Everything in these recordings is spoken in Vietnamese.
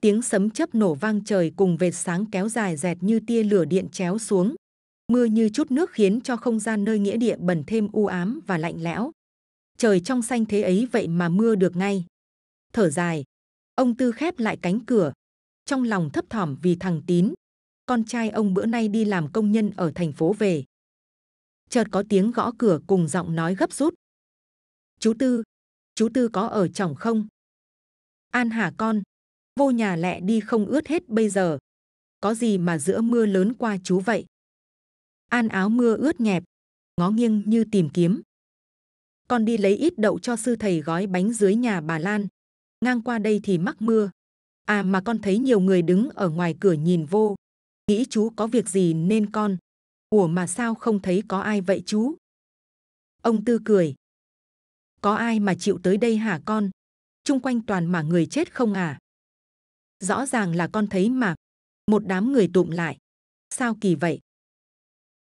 tiếng sấm chớp nổ vang trời cùng vệt sáng kéo dài dẹt như tia lửa điện chéo xuống. Mưa như chút nước khiến cho không gian nơi nghĩa địa bẩn thêm u ám và lạnh lẽo. Trời trong xanh thế ấy vậy mà mưa được ngay. Thở dài, ông Tư khép lại cánh cửa. Trong lòng thấp thỏm vì thằng Tín, con trai ông bữa nay đi làm công nhân ở thành phố về. Chợt có tiếng gõ cửa cùng giọng nói gấp rút. Chú Tư có ở trỏng không? An hả con, vô nhà lẹ đi không ướt hết bây giờ. Có gì mà giữa mưa lớn qua chú vậy? An áo mưa ướt nhẹp, ngó nghiêng như tìm kiếm. Con đi lấy ít đậu cho sư thầy gói bánh dưới nhà bà Lan. Ngang qua đây thì mắc mưa. À mà con thấy nhiều người đứng ở ngoài cửa nhìn vô. Nghĩ chú có việc gì nên con. Ủa mà sao không thấy có ai vậy chú? Ông Tư cười. Có ai mà chịu tới đây hả con? Chung quanh toàn mà người chết không à? Rõ ràng là con thấy mà. Một đám người tụm lại. Sao kỳ vậy?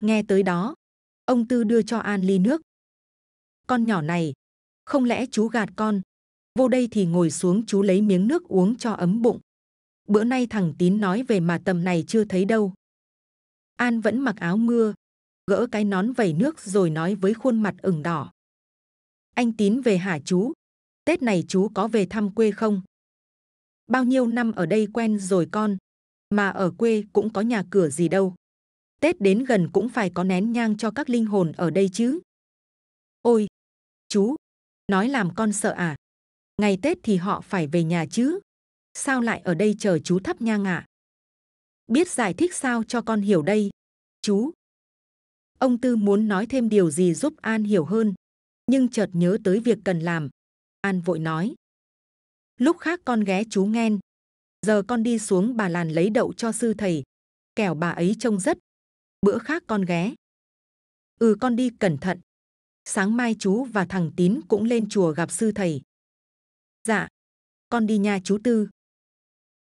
Nghe tới đó, ông Tư đưa cho An ly nước. Con nhỏ này, không lẽ chú gạt con? Vô đây thì ngồi xuống chú lấy miếng nước uống cho ấm bụng. Bữa nay thằng Tín nói về mà tầm này chưa thấy đâu. An vẫn mặc áo mưa, gỡ cái nón vẩy nước rồi nói với khuôn mặt ửng đỏ. Anh Tín về hả chú? Tết này chú có về thăm quê không? Bao nhiêu năm ở đây quen rồi con, mà ở quê cũng có nhà cửa gì đâu. Tết đến gần cũng phải có nén nhang cho các linh hồn ở đây chứ. Ôi, chú, nói làm con sợ à? Ngày Tết thì họ phải về nhà chứ. Sao lại ở đây chờ chú thắp nhang ạ? Biết giải thích sao cho con hiểu đây, chú. Ông Tư muốn nói thêm điều gì giúp An hiểu hơn, nhưng chợt nhớ tới việc cần làm. An vội nói. Lúc khác con ghé chú nghen. Giờ con đi xuống bà Lan lấy đậu cho sư thầy. Kẻo bà ấy trông rất. Bữa khác con ghé. Ừ con đi cẩn thận. Sáng mai chú và thằng Tín cũng lên chùa gặp sư thầy. Dạ, con đi nha chú Tư.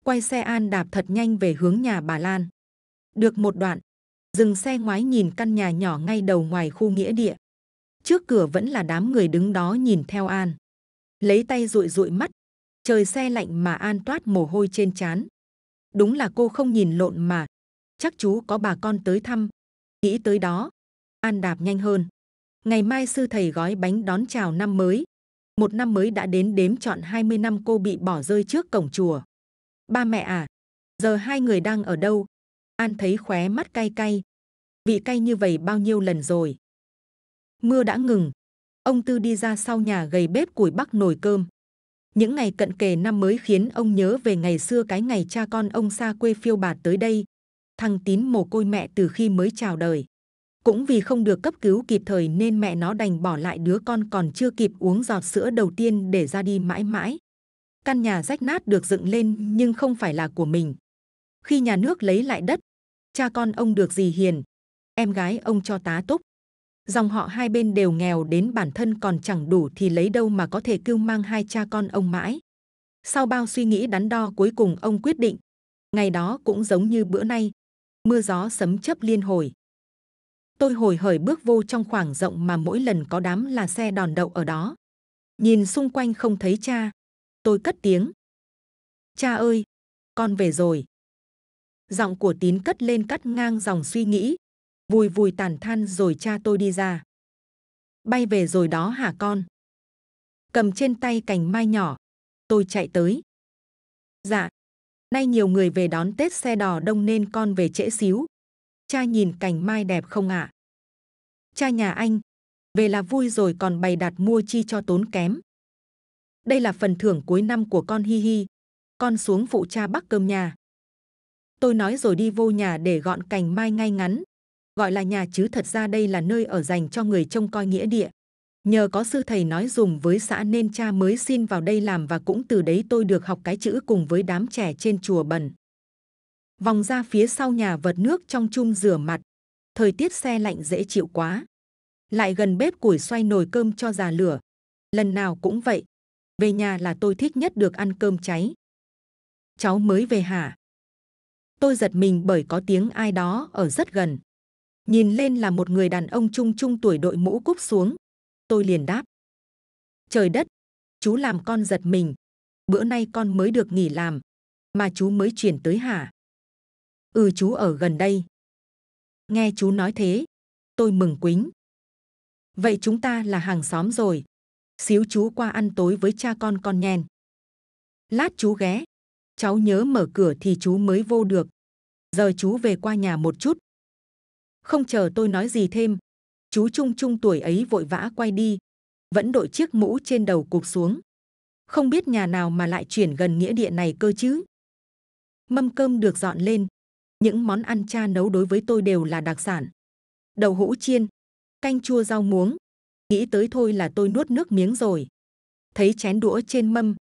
Quay xe An đạp thật nhanh về hướng nhà bà Lan. Được một đoạn, dừng xe ngoái nhìn căn nhà nhỏ ngay đầu ngoài khu nghĩa địa. Trước cửa vẫn là đám người đứng đó nhìn theo An. Lấy tay dụi dụi mắt, trời xe lạnh mà An toát mồ hôi trên trán. Đúng là cô không nhìn lộn mà. Chắc chú có bà con tới thăm. Nghĩ tới đó, An đạp nhanh hơn. Ngày mai sư thầy gói bánh đón chào năm mới. Một năm mới đã đến đếm trọn 20 năm cô bị bỏ rơi trước cổng chùa. Ba mẹ à, giờ hai người đang ở đâu? An thấy khóe mắt cay cay. Vị cay như vậy bao nhiêu lần rồi? Mưa đã ngừng. Ông Tư đi ra sau nhà gầy bếp củi bắc nồi cơm. Những ngày cận kề năm mới khiến ông nhớ về ngày xưa, cái ngày cha con ông xa quê phiêu bạt tới đây. Thằng Tín mồ côi mẹ từ khi mới chào đời. Cũng vì không được cấp cứu kịp thời nên mẹ nó đành bỏ lại đứa con còn chưa kịp uống giọt sữa đầu tiên để ra đi mãi mãi. Căn nhà rách nát được dựng lên nhưng không phải là của mình. Khi nhà nước lấy lại đất, cha con ông được dì Hiền, em gái ông cho tá Túc. Dòng họ hai bên đều nghèo đến bản thân còn chẳng đủ thì lấy đâu mà có thể cưu mang hai cha con ông mãi. Sau bao suy nghĩ đắn đo cuối cùng ông quyết định. Ngày đó cũng giống như bữa nay, mưa gió sấm chớp liên hồi. Tôi hối hởi bước vô trong khoảng rộng mà mỗi lần có đám là xe đòn đậu ở đó. Nhìn xung quanh không thấy cha. Tôi cất tiếng. Cha ơi, con về rồi. Giọng của Tín cất lên cắt ngang dòng suy nghĩ. Vùi vùi tàn than rồi cha tôi đi ra. Bay về rồi đó hả con? Cầm trên tay cành mai nhỏ, tôi chạy tới. Dạ, nay nhiều người về đón Tết xe đò đông nên con về trễ xíu. Cha nhìn cành mai đẹp không ạ? Cha nhà anh, về là vui rồi còn bày đặt mua chi cho tốn kém. Đây là phần thưởng cuối năm của con hi hi. Con xuống phụ cha bắc cơm nhà. Tôi nói rồi đi vô nhà để gọn cành mai ngay ngắn. Gọi là nhà chứ thật ra đây là nơi ở dành cho người trông coi nghĩa địa. Nhờ có sư thầy nói dùm với xã nên cha mới xin vào đây làm và cũng từ đấy tôi được học cái chữ cùng với đám trẻ trên chùa bần. Vòng ra phía sau nhà vợt nước trong chum rửa mặt. Thời tiết xe lạnh dễ chịu quá. Lại gần bếp củi xoay nồi cơm cho già lửa. Lần nào cũng vậy. Về nhà là tôi thích nhất được ăn cơm cháy. Cháu mới về hả? Tôi giật mình bởi có tiếng ai đó ở rất gần. Nhìn lên là một người đàn ông trung tuổi đội mũ cúp xuống. Tôi liền đáp. Trời đất! Chú làm con giật mình. Bữa nay con mới được nghỉ làm. mà chú mới chuyển tới hả? Ừ, chú ở gần đây. Nghe chú nói thế, tôi mừng quính. Vậy chúng ta là hàng xóm rồi. Xíu chú qua ăn tối với cha con nhen. Lát chú ghé. Cháu nhớ mở cửa thì chú mới vô được. Giờ chú về qua nhà một chút. Không chờ tôi nói gì thêm, chú Trung tuổi ấy vội vã quay đi, vẫn đội chiếc mũ trên đầu cụp xuống. Không biết nhà nào mà lại chuyển gần nghĩa địa này cơ chứ. Mâm cơm được dọn lên. Những món ăn cha nấu đối với tôi đều là đặc sản. Đậu hũ chiên, canh chua rau muống. Nghĩ tới thôi là tôi nuốt nước miếng rồi. Thấy chén đũa trên mâm,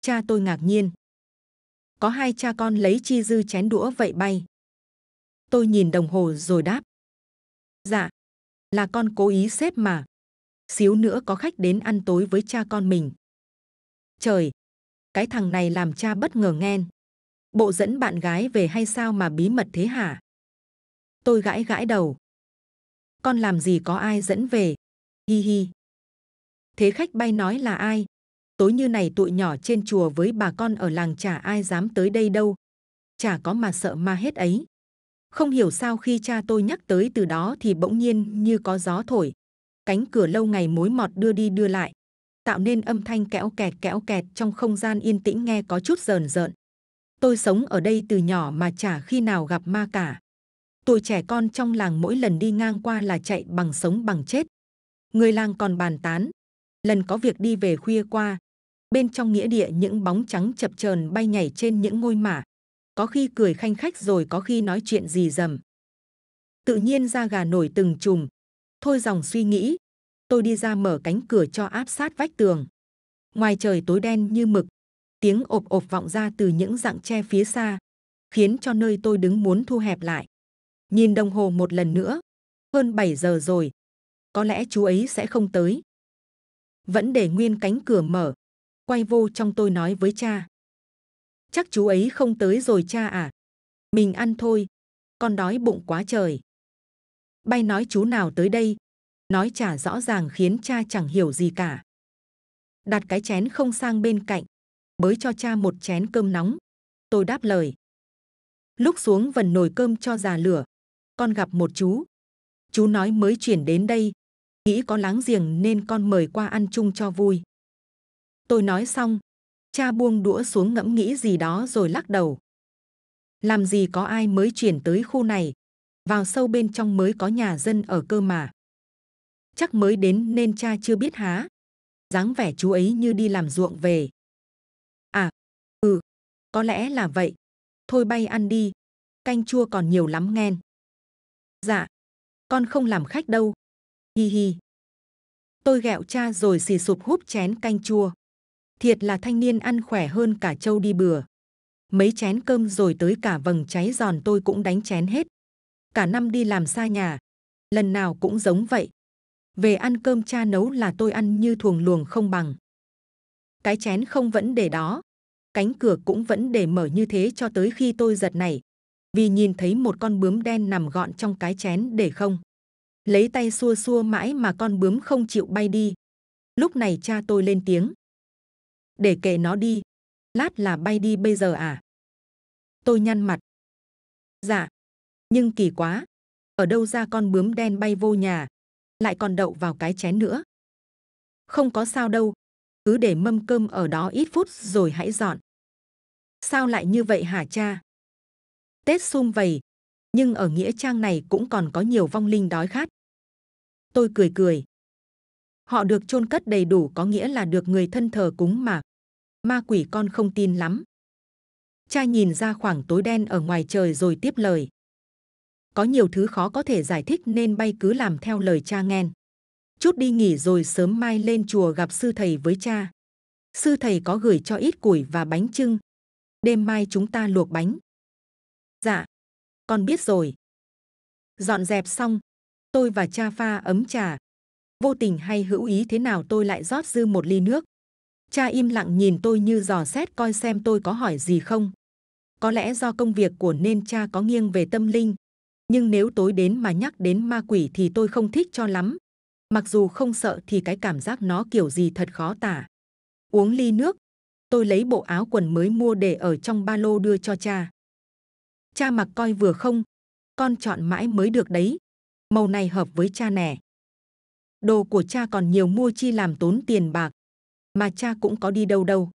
cha tôi ngạc nhiên. Có hai cha con lấy chi dư chén đũa vậy bay? Tôi nhìn đồng hồ rồi đáp. Dạ, là con cố ý xếp mà. Xíu nữa có khách đến ăn tối với cha con mình. Trời, cái thằng này làm cha bất ngờ nghen. Bộ dẫn bạn gái về hay sao mà bí mật thế hả? Tôi gãi đầu. Con làm gì có ai dẫn về. Hi hi. Thế khách bay nói là ai? Tối như này tụi nhỏ trên chùa với bà con ở làng chả ai dám tới đây đâu. Chả có mà sợ ma hết ấy. Không hiểu sao khi cha tôi nhắc tới từ đó thì bỗng nhiên như có gió thổi. Cánh cửa lâu ngày mối mọt đưa đi đưa lại, tạo nên âm thanh kẽo kẹt trong không gian yên tĩnh nghe có chút rờn rợn. Tôi sống ở đây từ nhỏ mà chả khi nào gặp ma cả. Tụi trẻ con trong làng mỗi lần đi ngang qua là chạy bằng sống bằng chết. Người làng còn bàn tán. Lần có việc đi về khuya qua, bên trong nghĩa địa những bóng trắng chập chờn bay nhảy trên những ngôi mả. Có khi cười khanh khách rồi có khi nói chuyện rì rầm. Tự nhiên da gà nổi từng chùm. Thôi dòng suy nghĩ, tôi đi ra mở cánh cửa cho áp sát vách tường. Ngoài trời tối đen như mực, tiếng ộp ộp vọng ra từ những rặng tre phía xa, khiến cho nơi tôi đứng muốn thu hẹp lại. Nhìn đồng hồ một lần nữa, hơn 7 giờ rồi, có lẽ chú ấy sẽ không tới. Vẫn để nguyên cánh cửa mở, quay vô trong tôi nói với cha. Chắc chú ấy không tới rồi cha à? Mình ăn thôi, con đói bụng quá trời. Bay nói chú nào tới đây, nói chả rõ ràng khiến cha chẳng hiểu gì cả. Đặt cái chén không sang bên cạnh, bới cho cha một chén cơm nóng, tôi đáp lời. Lúc xuống vần nồi cơm cho già lửa, con gặp một chú. Chú nói mới chuyển đến đây, nghĩ có láng giềng nên con mời qua ăn chung cho vui. Tôi nói xong, cha buông đũa xuống ngẫm nghĩ gì đó rồi lắc đầu. Làm gì có ai mới chuyển tới khu này, vào sâu bên trong mới có nhà dân ở cơ mà. Chắc mới đến nên cha chưa biết há, dáng vẻ chú ấy như đi làm ruộng về. À, ừ, có lẽ là vậy. Thôi bay ăn đi, canh chua còn nhiều lắm nghen. Dạ, con không làm khách đâu. Hi hi. Tôi ghẹo cha rồi xì sụp húp chén canh chua. Thiệt là thanh niên ăn khỏe hơn cả trâu đi bừa. Mấy chén cơm rồi tới cả vầng cháy giòn tôi cũng đánh chén hết. Cả năm đi làm xa nhà, lần nào cũng giống vậy. Về ăn cơm cha nấu là tôi ăn như thuồng luồng không bằng. Cái chén không vẫn để đó, cánh cửa cũng vẫn để mở như thế cho tới khi tôi giật nảy, vì nhìn thấy một con bướm đen nằm gọn trong cái chén để không. Lấy tay xua xua mãi mà con bướm không chịu bay đi. Lúc này cha tôi lên tiếng. Để kệ nó đi, lát là bay đi bây giờ à? Tôi nhăn mặt. Dạ, nhưng kỳ quá, ở đâu ra con bướm đen bay vô nhà, lại còn đậu vào cái chén nữa. Không có sao đâu, cứ để mâm cơm ở đó ít phút rồi hãy dọn. Sao lại như vậy hả cha? Tết sum vầy, nhưng ở nghĩa trang này cũng còn có nhiều vong linh đói khát. Tôi cười. Họ được chôn cất đầy đủ có nghĩa là được người thân thờ cúng mà. Ma quỷ con không tin lắm. Cha nhìn ra khoảng tối đen ở ngoài trời rồi tiếp lời. Có nhiều thứ khó có thể giải thích nên bay cứ làm theo lời cha nghen. Chút đi nghỉ rồi sớm mai lên chùa gặp sư thầy với cha. Sư thầy có gửi cho ít củi và bánh chưng. Đêm mai chúng ta luộc bánh. Dạ, con biết rồi. Dọn dẹp xong, tôi và cha pha ấm trà. Vô tình hay hữu ý thế nào tôi lại rót dư một ly nước. Cha im lặng nhìn tôi như dò xét coi xem tôi có hỏi gì không. Có lẽ do công việc của nên cha có nghiêng về tâm linh. Nhưng nếu tối đến mà nhắc đến ma quỷ thì tôi không thích cho lắm. Mặc dù không sợ thì cái cảm giác nó kiểu gì thật khó tả. Uống ly nước, Tôi lấy bộ áo quần mới mua để ở trong ba lô đưa cho cha. Cha mặc coi vừa không, con chọn mãi mới được đấy. Màu này hợp với cha nè. Đồ của cha còn nhiều mua chi làm tốn tiền bạc, mà cha cũng có đi đâu đâu.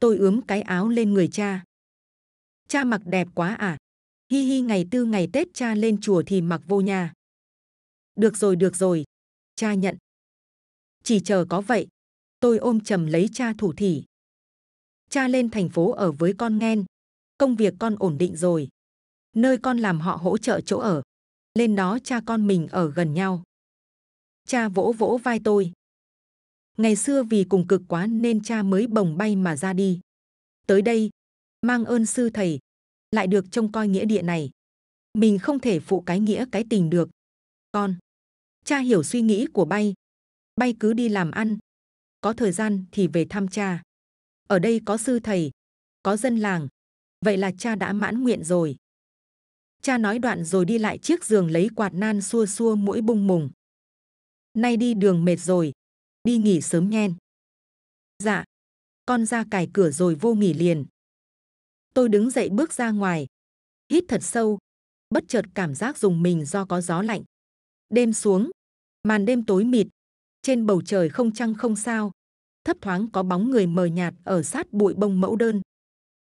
Tôi ướm cái áo lên người cha. Cha mặc đẹp quá à? Hi hi, ngày tư ngày Tết cha lên chùa thì mặc vô nha. Được rồi, cha nhận. Chỉ chờ có vậy, tôi ôm chầm lấy cha thủ thỉ. Cha lên thành phố ở với con Nghen, công việc con ổn định rồi. Nơi con làm họ hỗ trợ chỗ ở, lên đó cha con mình ở gần nhau. Cha vỗ vỗ vai tôi. Ngày xưa vì cùng cực quá nên cha mới bồng bay mà ra đi. Tới đây, mang ơn sư thầy, lại được trông coi nghĩa địa này. Mình không thể phụ cái nghĩa cái tình được. Con. Cha hiểu suy nghĩ của bay. Bay cứ đi làm ăn. Có thời gian thì về thăm cha. Ở đây có sư thầy, có dân làng. Vậy là cha đã mãn nguyện rồi. Cha nói đoạn rồi đi lại chiếc giường lấy quạt nan xua xua mũi bung mùng. Nay đi đường mệt rồi. Đi nghỉ sớm nhen. Dạ. Con ra cài cửa rồi vô nghỉ liền. Tôi đứng dậy bước ra ngoài. Hít thật sâu. Bất chợt cảm giác rùng mình do có gió lạnh. Đêm xuống. Màn đêm tối mịt. Trên bầu trời không trăng không sao. Thấp thoáng có bóng người mờ nhạt ở sát bụi bông mẫu đơn.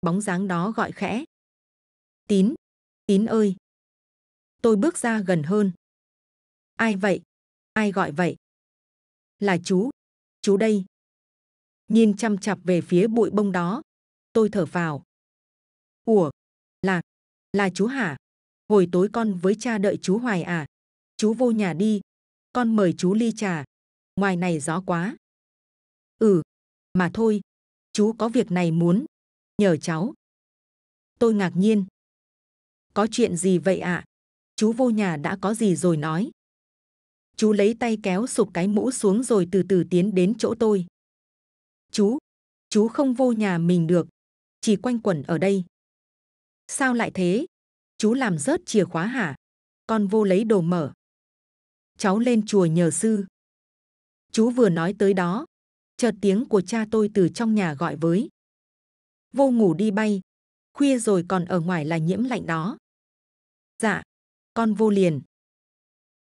Bóng dáng đó gọi khẽ. Tín. Tín ơi. Tôi bước ra gần hơn. Ai vậy? Ai gọi vậy? Là chú. Chú đây. Nhìn chăm chặp về phía bụi bông đó. Tôi thở vào. Ủa? Là chú hả? Hồi tối con với cha đợi chú hoài à? Chú vô nhà đi. Con mời chú ly trà. Ngoài này gió quá. Ừ. Mà thôi. Chú có việc này muốn. Nhờ cháu. Tôi ngạc nhiên. Có chuyện gì vậy ạ? À? Chú vô nhà đã có gì rồi nói. Chú lấy tay kéo sụp cái mũ xuống rồi từ từ tiến đến chỗ tôi. Chú không vô nhà mình được. Chỉ quanh quẩn ở đây. Sao lại thế? Chú làm rớt chìa khóa hả? Con vô lấy đồ mở. Cháu lên chùa nhờ sư. Chú vừa nói tới đó. Chợt tiếng của cha tôi từ trong nhà gọi với. Vô ngủ đi bay. Khuya rồi còn ở ngoài là nhiễm lạnh đó. Dạ. Con vô liền.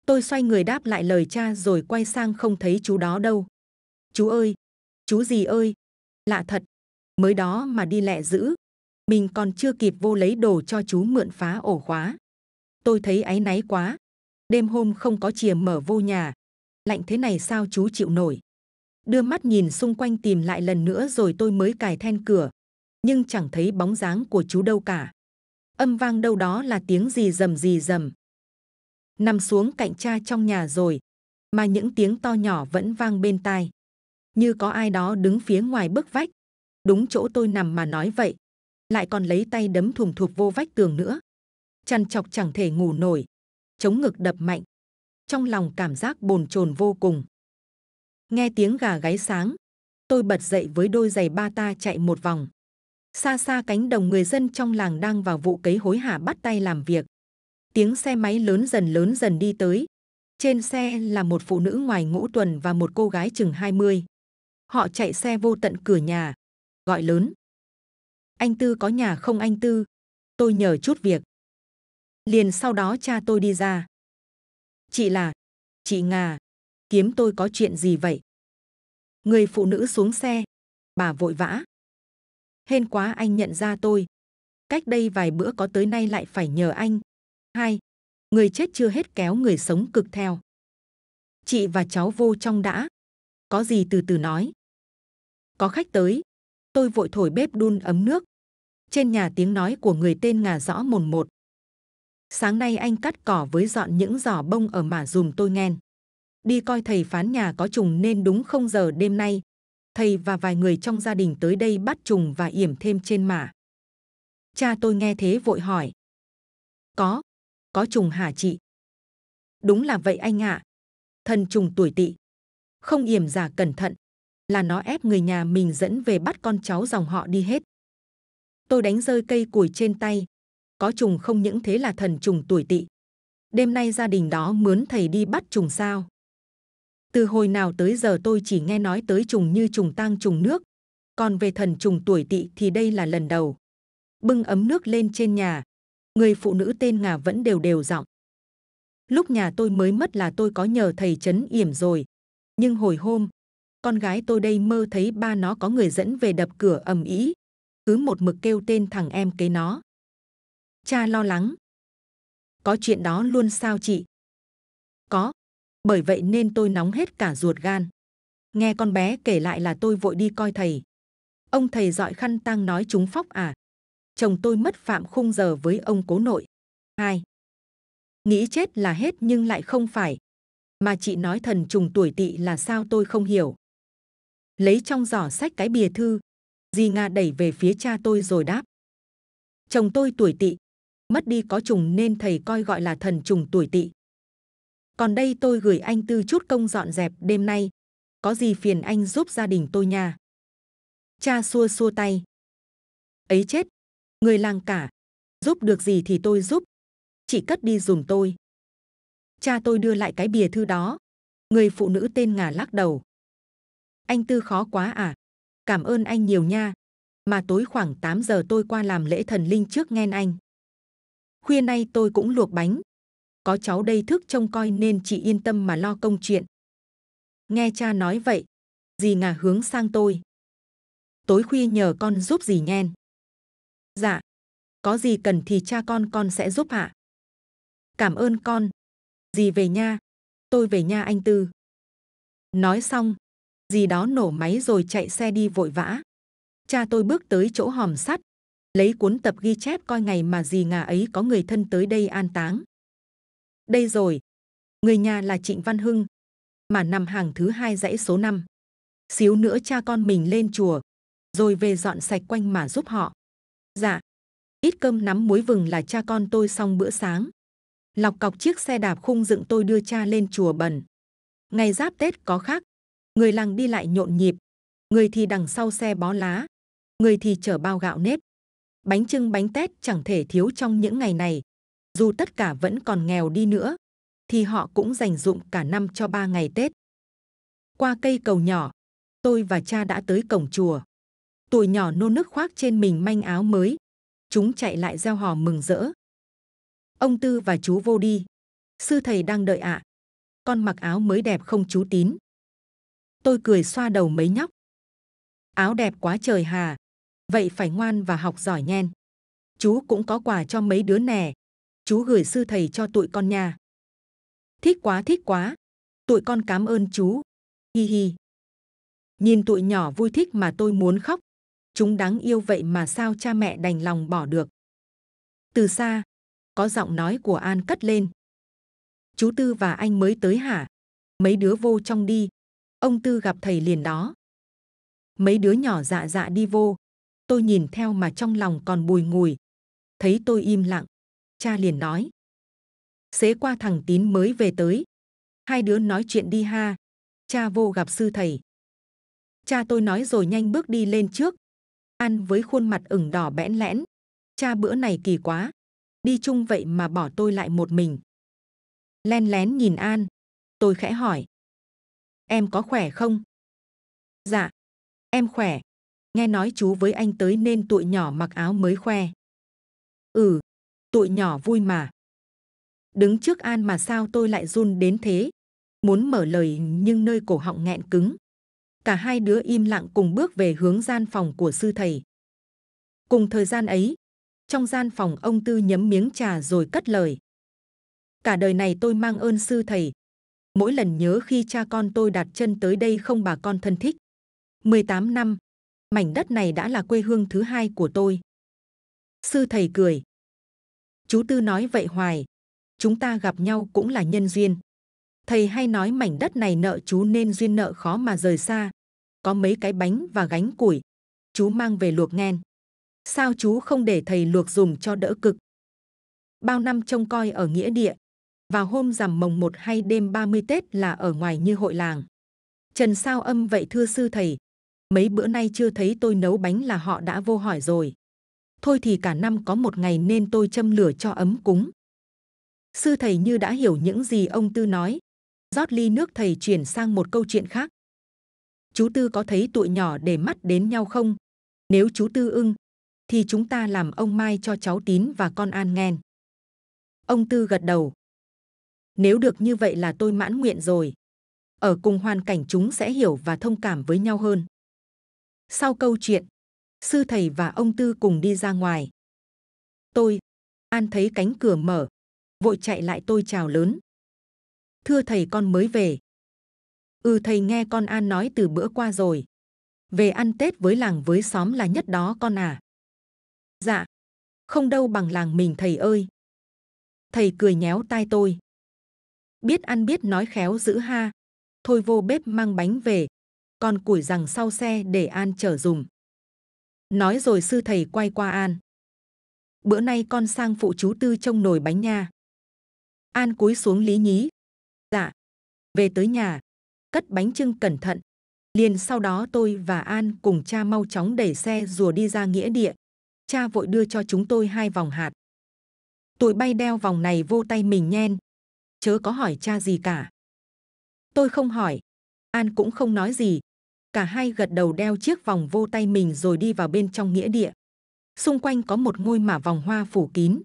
Tôi xoay người đáp lại lời cha rồi quay sang không thấy chú đó đâu. Chú ơi! Chú gì ơi! Lạ thật! Mới đó mà đi lẹ dữ. Mình còn chưa kịp vô lấy đồ cho chú mượn phá ổ khóa. Tôi thấy áy náy quá. Đêm hôm không có chìa mở vô nhà. Lạnh thế này sao chú chịu nổi. Đưa mắt nhìn xung quanh tìm lại lần nữa rồi tôi mới cài then cửa. Nhưng chẳng thấy bóng dáng của chú đâu cả. Âm vang đâu đó là tiếng rì rầm. Nằm xuống cạnh cha trong nhà rồi. Mà những tiếng to nhỏ vẫn vang bên tai. Như có ai đó đứng phía ngoài bức vách. Đúng chỗ tôi nằm mà nói vậy. Lại còn lấy tay đấm thùm thụp vô vách tường nữa. Trằn trọc chẳng thể ngủ nổi. Chống ngực đập mạnh. Trong lòng cảm giác bồn chồn vô cùng. Nghe tiếng gà gáy sáng. Tôi bật dậy với đôi giày bata chạy một vòng. Xa xa cánh đồng người dân trong làng đang vào vụ cấy hối hả bắt tay làm việc. Tiếng xe máy lớn dần đi tới. Trên xe là một phụ nữ ngoài ngũ tuần và một cô gái chừng 20. Họ chạy xe vô tận cửa nhà. Gọi lớn. Anh Tư có nhà không anh Tư? Tôi nhờ chút việc. Liền sau đó cha tôi đi ra. Chị là... Chị Ngà. Kiếm tôi có chuyện gì vậy? Người phụ nữ xuống xe. Bà vội vã. Hên quá anh nhận ra tôi. Cách đây vài bữa có tới nay lại phải nhờ anh. Hai, người chết chưa hết kéo người sống cực theo. Chị và cháu vô trong đã. Có gì từ từ nói. Có khách tới. Tôi vội thổi bếp đun ấm nước. Trên nhà tiếng nói của người tên Ngà rõ mồn một. Sáng nay anh cắt cỏ với dọn những giỏ bông ở mà dùm tôi Nghen. Đi coi thầy phán nhà có trùng nên đúng 0 giờ đêm nay. Thầy và vài người trong gia đình tới đây bắt trùng và yểm thêm trên mả. Cha tôi nghe thế vội hỏi. Có trùng hả chị? Đúng là vậy anh ạ. Thần trùng tuổi Tỵ. Không yểm giả cẩn thận. Là nó ép người nhà mình dẫn về bắt con cháu dòng họ đi hết. Tôi đánh rơi cây củi trên tay. Có trùng không những thế là thần trùng tuổi Tỵ. Đêm nay gia đình đó mướn thầy đi bắt trùng sao? Từ hồi nào tới giờ tôi chỉ nghe nói tới trùng như trùng tang trùng nước. Còn về thần trùng tuổi Tỵ thì đây là lần đầu. Bưng ấm nước lên trên nhà. Người phụ nữ tên Ngà vẫn đều giọng. Lúc nhà tôi mới mất là tôi có nhờ thầy trấn yểm rồi. Nhưng hồi hôm, con gái tôi đây mơ thấy ba nó có người dẫn về đập cửa ầm ĩ. Cứ một mực kêu tên thằng em kế nó. Cha lo lắng. Có chuyện đó luôn sao chị? Có. Bởi vậy nên tôi nóng hết cả ruột gan. Nghe con bé kể lại là tôi vội đi coi thầy. Ông thầy dọi khăn tang nói chúng phóc à. Chồng tôi mất phạm khung giờ với ông cố nội. Hai. Nghĩ chết là hết nhưng lại không phải. Mà chị nói thần trùng tuổi Tỵ là sao tôi không hiểu. Lấy trong giỏ sách cái bìa thư. Dì Nga đẩy về phía cha tôi rồi đáp. Chồng tôi tuổi Tỵ. Mất đi có trùng nên thầy coi gọi là thần trùng tuổi Tỵ. Còn đây tôi gửi anh Tư chút công dọn dẹp đêm nay. Có gì phiền anh giúp gia đình tôi nha. Cha xua tay. Ấy chết. Người làng cả. Giúp được gì thì tôi giúp. Chị cất đi dùm tôi. Cha tôi đưa lại cái bìa thư đó. Người phụ nữ tên Ngà lắc đầu. Anh Tư khó quá à. Cảm ơn anh nhiều nha. Mà tối khoảng 8 giờ tôi qua làm lễ thần linh trước nghe anh. Khuya nay tôi cũng luộc bánh. Có cháu đây thức trông coi nên chị yên tâm mà lo công chuyện. Nghe cha nói vậy, dì Ngà hướng sang tôi. Tối khuya nhờ con giúp dì nhen. Dạ, có gì cần thì cha con sẽ giúp ạ. Cảm ơn con. Dì về nha, tôi về nha anh Tư. Nói xong, dì đó nổ máy rồi chạy xe đi vội vã. Cha tôi bước tới chỗ hòm sắt, lấy cuốn tập ghi chép coi ngày mà dì Ngà ấy có người thân tới đây an táng. Đây rồi, người nhà là Trịnh Văn Hưng, mà nằm hàng thứ 2 dãy số 5. Xíu nữa cha con mình lên chùa, rồi về dọn sạch quanh mà giúp họ. Dạ, ít cơm nắm muối vừng là cha con tôi xong bữa sáng. Lọc cọc chiếc xe đạp khung dựng tôi đưa cha lên chùa Bần. Ngày giáp Tết có khác, người làng đi lại nhộn nhịp, người thì đằng sau xe bó lá, người thì chở bao gạo nếp. Bánh chưng bánh tét chẳng thể thiếu trong những ngày này. Dù tất cả vẫn còn nghèo đi nữa, thì họ cũng dành dụm cả năm cho 3 ngày Tết. Qua cây cầu nhỏ, tôi và cha đã tới cổng chùa. Tụi nhỏ nô nức khoác trên mình manh áo mới. Chúng chạy lại reo hò mừng rỡ. Ông Tư và chú Vô đi. Sư thầy đang đợi ạ. Con mặc áo mới đẹp không chú Tín? Tôi cười xoa đầu mấy nhóc. Áo đẹp quá trời hà. Vậy phải ngoan và học giỏi nhen. Chú cũng có quà cho mấy đứa nè. Chú gửi sư thầy cho tụi con nha. Thích quá, tụi con cảm ơn chú. Hi hi. Nhìn tụi nhỏ vui thích mà tôi muốn khóc. Chúng đáng yêu vậy mà sao cha mẹ đành lòng bỏ được. Từ xa, có giọng nói của An cất lên. Chú Tư và anh mới tới hả? Mấy đứa vô trong đi. Ông Tư gặp thầy liền đó. Mấy đứa nhỏ dạ đi vô. Tôi nhìn theo mà trong lòng còn bùi ngùi. Thấy tôi im lặng, cha liền nói. Xế qua thằng Tín mới về tới. Hai đứa nói chuyện đi ha. Cha vô gặp sư thầy. Cha tôi nói rồi nhanh bước đi lên trước. An với khuôn mặt ửng đỏ bẽn lẽn. Cha bữa này kỳ quá. Đi chung vậy mà bỏ tôi lại một mình. Len lén nhìn An. Tôi khẽ hỏi. Em có khỏe không? Dạ, em khỏe. Nghe nói chú với anh tới nên tụi nhỏ mặc áo mới khoe. Ừ, tụi nhỏ vui mà. Đứng trước An mà sao tôi lại run đến thế. Muốn mở lời nhưng nơi cổ họng nghẹn cứng. Cả hai đứa im lặng cùng bước về hướng gian phòng của sư thầy. Cùng thời gian ấy, trong gian phòng ông Tư nhấm miếng trà rồi cất lời. Cả đời này tôi mang ơn sư thầy. Mỗi lần nhớ khi cha con tôi đặt chân tới đây không bà con thân thích. 18 năm, mảnh đất này đã là quê hương thứ hai của tôi. Sư thầy cười. Chú Tư nói vậy hoài. Chúng ta gặp nhau cũng là nhân duyên. Thầy hay nói mảnh đất này nợ chú nên duyên nợ khó mà rời xa. Có mấy cái bánh và gánh củi. Chú mang về luộc nhen. Sao chú không để thầy luộc dùm cho đỡ cực? Bao năm trông coi ở nghĩa địa. Vào hôm rằm mồng 1 hay đêm 30 Tết là ở ngoài như hội làng. Trần sao âm vậy thưa sư thầy. Mấy bữa nay chưa thấy tôi nấu bánh là họ đã vô hỏi rồi. Thôi thì cả năm có một ngày nên tôi châm lửa cho ấm cúng. Sư thầy như đã hiểu những gì ông Tư nói. Rót ly nước thầy chuyển sang một câu chuyện khác. chú Tư có thấy tụi nhỏ để mắt đến nhau không? Nếu chú Tư ưng, thì chúng ta làm ông Mai cho cháu Tín và con An nghe. Ông Tư gật đầu. Nếu được như vậy là tôi mãn nguyện rồi. Ở cùng hoàn cảnh chúng sẽ hiểu và thông cảm với nhau hơn. Sau câu chuyện, sư thầy và ông Tư cùng đi ra ngoài. Tôi, An thấy cánh cửa mở, vội chạy lại tôi chào lớn. Thưa thầy, con mới về. Ừ, thầy nghe con An nói từ bữa qua rồi. Về ăn Tết với làng với xóm là nhất đó con à. Dạ, không đâu bằng làng mình thầy ơi. Thầy cười nhéo tai tôi. Biết ăn biết nói khéo dữ ha. Thôi vô bếp mang bánh về. Con củi rằng sau xe để An chở dùng. Nói rồi sư thầy quay qua An. Bữa nay con sang phụ chú Tư trông nồi bánh nha. An cúi xuống lý nhí. Dạ. Về tới nhà, cất bánh chưng cẩn thận. Liền sau đó tôi và An cùng cha mau chóng đẩy xe rùa đi ra nghĩa địa. Cha vội đưa cho chúng tôi 2 vòng hạt. Tụi bay đeo vòng này vô tay mình nhen. Chớ có hỏi cha gì cả. Tôi không hỏi. An cũng không nói gì. Cả hai gật đầu đeo chiếc vòng vô tay mình rồi đi vào bên trong nghĩa địa. Xung quanh có một ngôi mả vòng hoa phủ kín.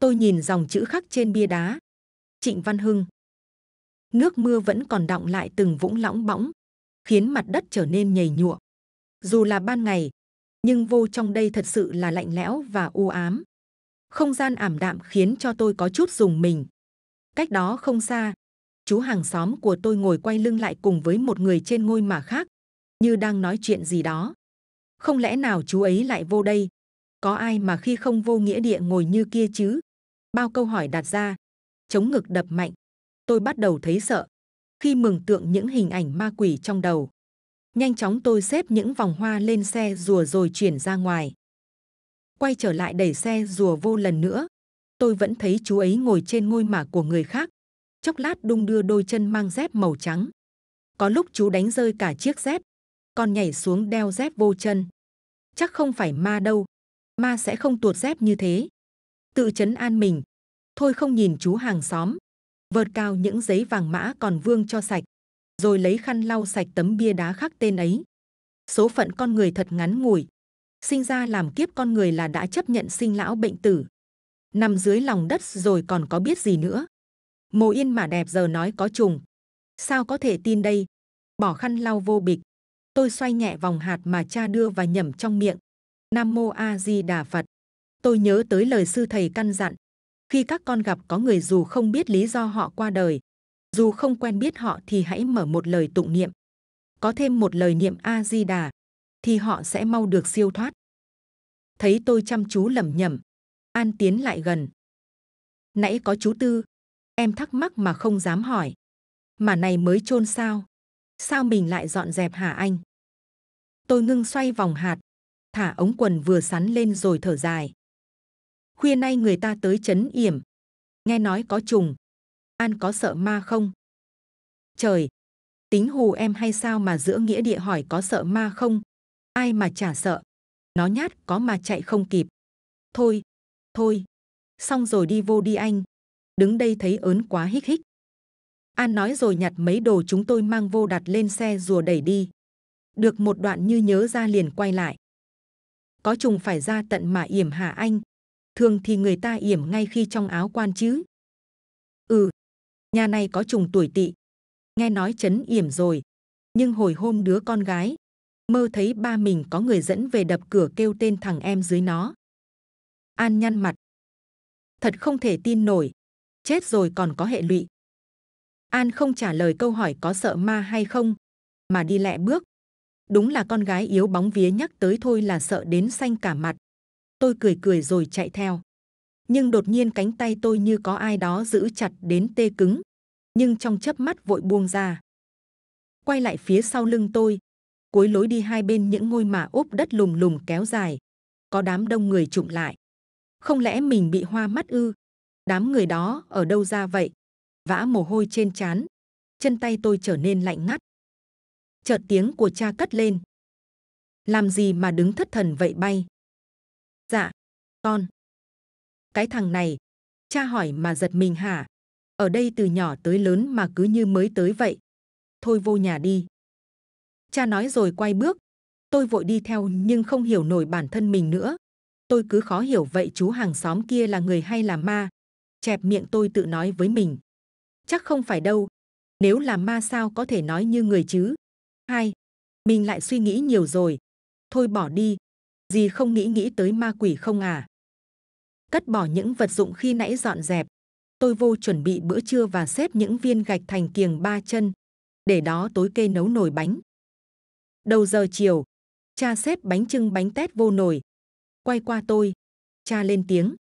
Tôi nhìn dòng chữ khắc trên bia đá. Trịnh Văn Hưng. Nước mưa vẫn còn đọng lại từng vũng lõng bõng, khiến mặt đất trở nên nhầy nhụa. Dù là ban ngày, nhưng vô trong đây thật sự là lạnh lẽo và u ám. Không gian ảm đạm khiến cho tôi có chút rùng mình. Cách đó không xa, chú hàng xóm của tôi ngồi quay lưng lại cùng với một người trên ngôi mả khác, như đang nói chuyện gì đó. Không lẽ nào chú ấy lại vô đây? Có ai mà khi không vô nghĩa địa ngồi như kia chứ? Bao câu hỏi đặt ra, chống ngực đập mạnh. Tôi bắt đầu thấy sợ, khi mường tượng những hình ảnh ma quỷ trong đầu. Nhanh chóng tôi xếp những vòng hoa lên xe rùa rồi chuyển ra ngoài. Quay trở lại đẩy xe rùa vô lần nữa. Tôi vẫn thấy chú ấy ngồi trên ngôi mả của người khác. Chốc lát đung đưa đôi chân mang dép màu trắng. Có lúc chú đánh rơi cả chiếc dép. Còn nhảy xuống đeo dép vô chân. Chắc không phải ma đâu. Ma sẽ không tuột dép như thế. Tự trấn an mình. Thôi không nhìn chú hàng xóm. Vợt cao những giấy vàng mã còn vương cho sạch. Rồi lấy khăn lau sạch tấm bia đá khắc tên ấy. Số phận con người thật ngắn ngủi. Sinh ra làm kiếp con người là đã chấp nhận sinh lão bệnh tử. Nằm dưới lòng đất rồi còn có biết gì nữa. Mồ yên mà đẹp giờ nói có trùng. Sao có thể tin đây. Bỏ khăn lau vô bịch. Tôi xoay nhẹ vòng hạt mà cha đưa và nhẩm trong miệng. Nam Mô A Di Đà Phật. Tôi nhớ tới lời sư thầy căn dặn. Khi các con gặp có người dù không biết lý do họ qua đời, dù không quen biết họ thì hãy mở một lời tụng niệm. Có thêm một lời niệm A Di Đà thì họ sẽ mau được siêu thoát. Thấy tôi chăm chú lẩm nhẩm, An tiến lại gần. Nãy có chú Tư, em thắc mắc mà không dám hỏi. Mà này mới chôn sao? Sao mình lại dọn dẹp hả anh? Tôi ngưng xoay vòng hạt, thả ống quần vừa sắn lên rồi thở dài. Khuya nay người ta tới trấn yểm. Nghe nói có trùng. An có sợ ma không? Trời! Tính hù em hay sao mà giữa nghĩa địa hỏi có sợ ma không? Ai mà chả sợ. Nó nhát có mà chạy không kịp. Thôi. Xong rồi đi vô đi anh. Đứng đây thấy ớn quá hích. An nói rồi nhặt mấy đồ chúng tôi mang vô đặt lên xe rùa đẩy đi. Được một đoạn như nhớ ra liền quay lại. Có trùng phải ra tận mà yểm hả anh? Thường thì người ta yểm ngay khi trong áo quan chứ. Ừ, nhà này có trùng tuổi Tỵ. Nghe nói trấn yểm rồi. Nhưng hồi hôm đứa con gái, mơ thấy ba mình có người dẫn về đập cửa kêu tên thằng em dưới nó. An nhăn mặt. Thật không thể tin nổi. Chết rồi còn có hệ lụy. An không trả lời câu hỏi có sợ ma hay không, mà đi lẹ bước. Đúng là con gái yếu bóng vía nhắc tới thôi là sợ đến xanh cả mặt. Tôi cười rồi chạy theo. Nhưng đột nhiên cánh tay tôi như có ai đó giữ chặt đến tê cứng. Nhưng trong chớp mắt vội buông ra. Quay lại phía sau lưng tôi. Cuối lối đi hai bên những ngôi mả úp đất lùm lùm kéo dài. Có đám đông người chụm lại. Không lẽ mình bị hoa mắt ư? Đám người đó ở đâu ra vậy? Vã mồ hôi trên trán. Chân tay tôi trở nên lạnh ngắt. Chợt tiếng của cha cất lên. Làm gì mà đứng thất thần vậy bay? Dạ, con. Cái thằng này, cha hỏi mà giật mình hả? Ở đây từ nhỏ tới lớn mà cứ như mới tới vậy. Thôi vô nhà đi. Cha nói rồi quay bước. Tôi vội đi theo nhưng không hiểu nổi bản thân mình nữa. Tôi cứ khó hiểu vậy chú hàng xóm kia là người hay là ma. Chẹp miệng tôi tự nói với mình. Chắc không phải đâu. Nếu là ma sao có thể nói như người chứ. Hai, mình lại suy nghĩ nhiều rồi. Thôi bỏ đi. Dì không nghĩ tới ma quỷ không à. Cất bỏ những vật dụng khi nãy dọn dẹp. Tôi vô chuẩn bị bữa trưa và xếp những viên gạch thành kiềng ba chân. Để đó tối kê nấu nồi bánh. Đầu giờ chiều, cha xếp bánh chưng bánh tét vô nồi. Quay qua tôi, cha lên tiếng.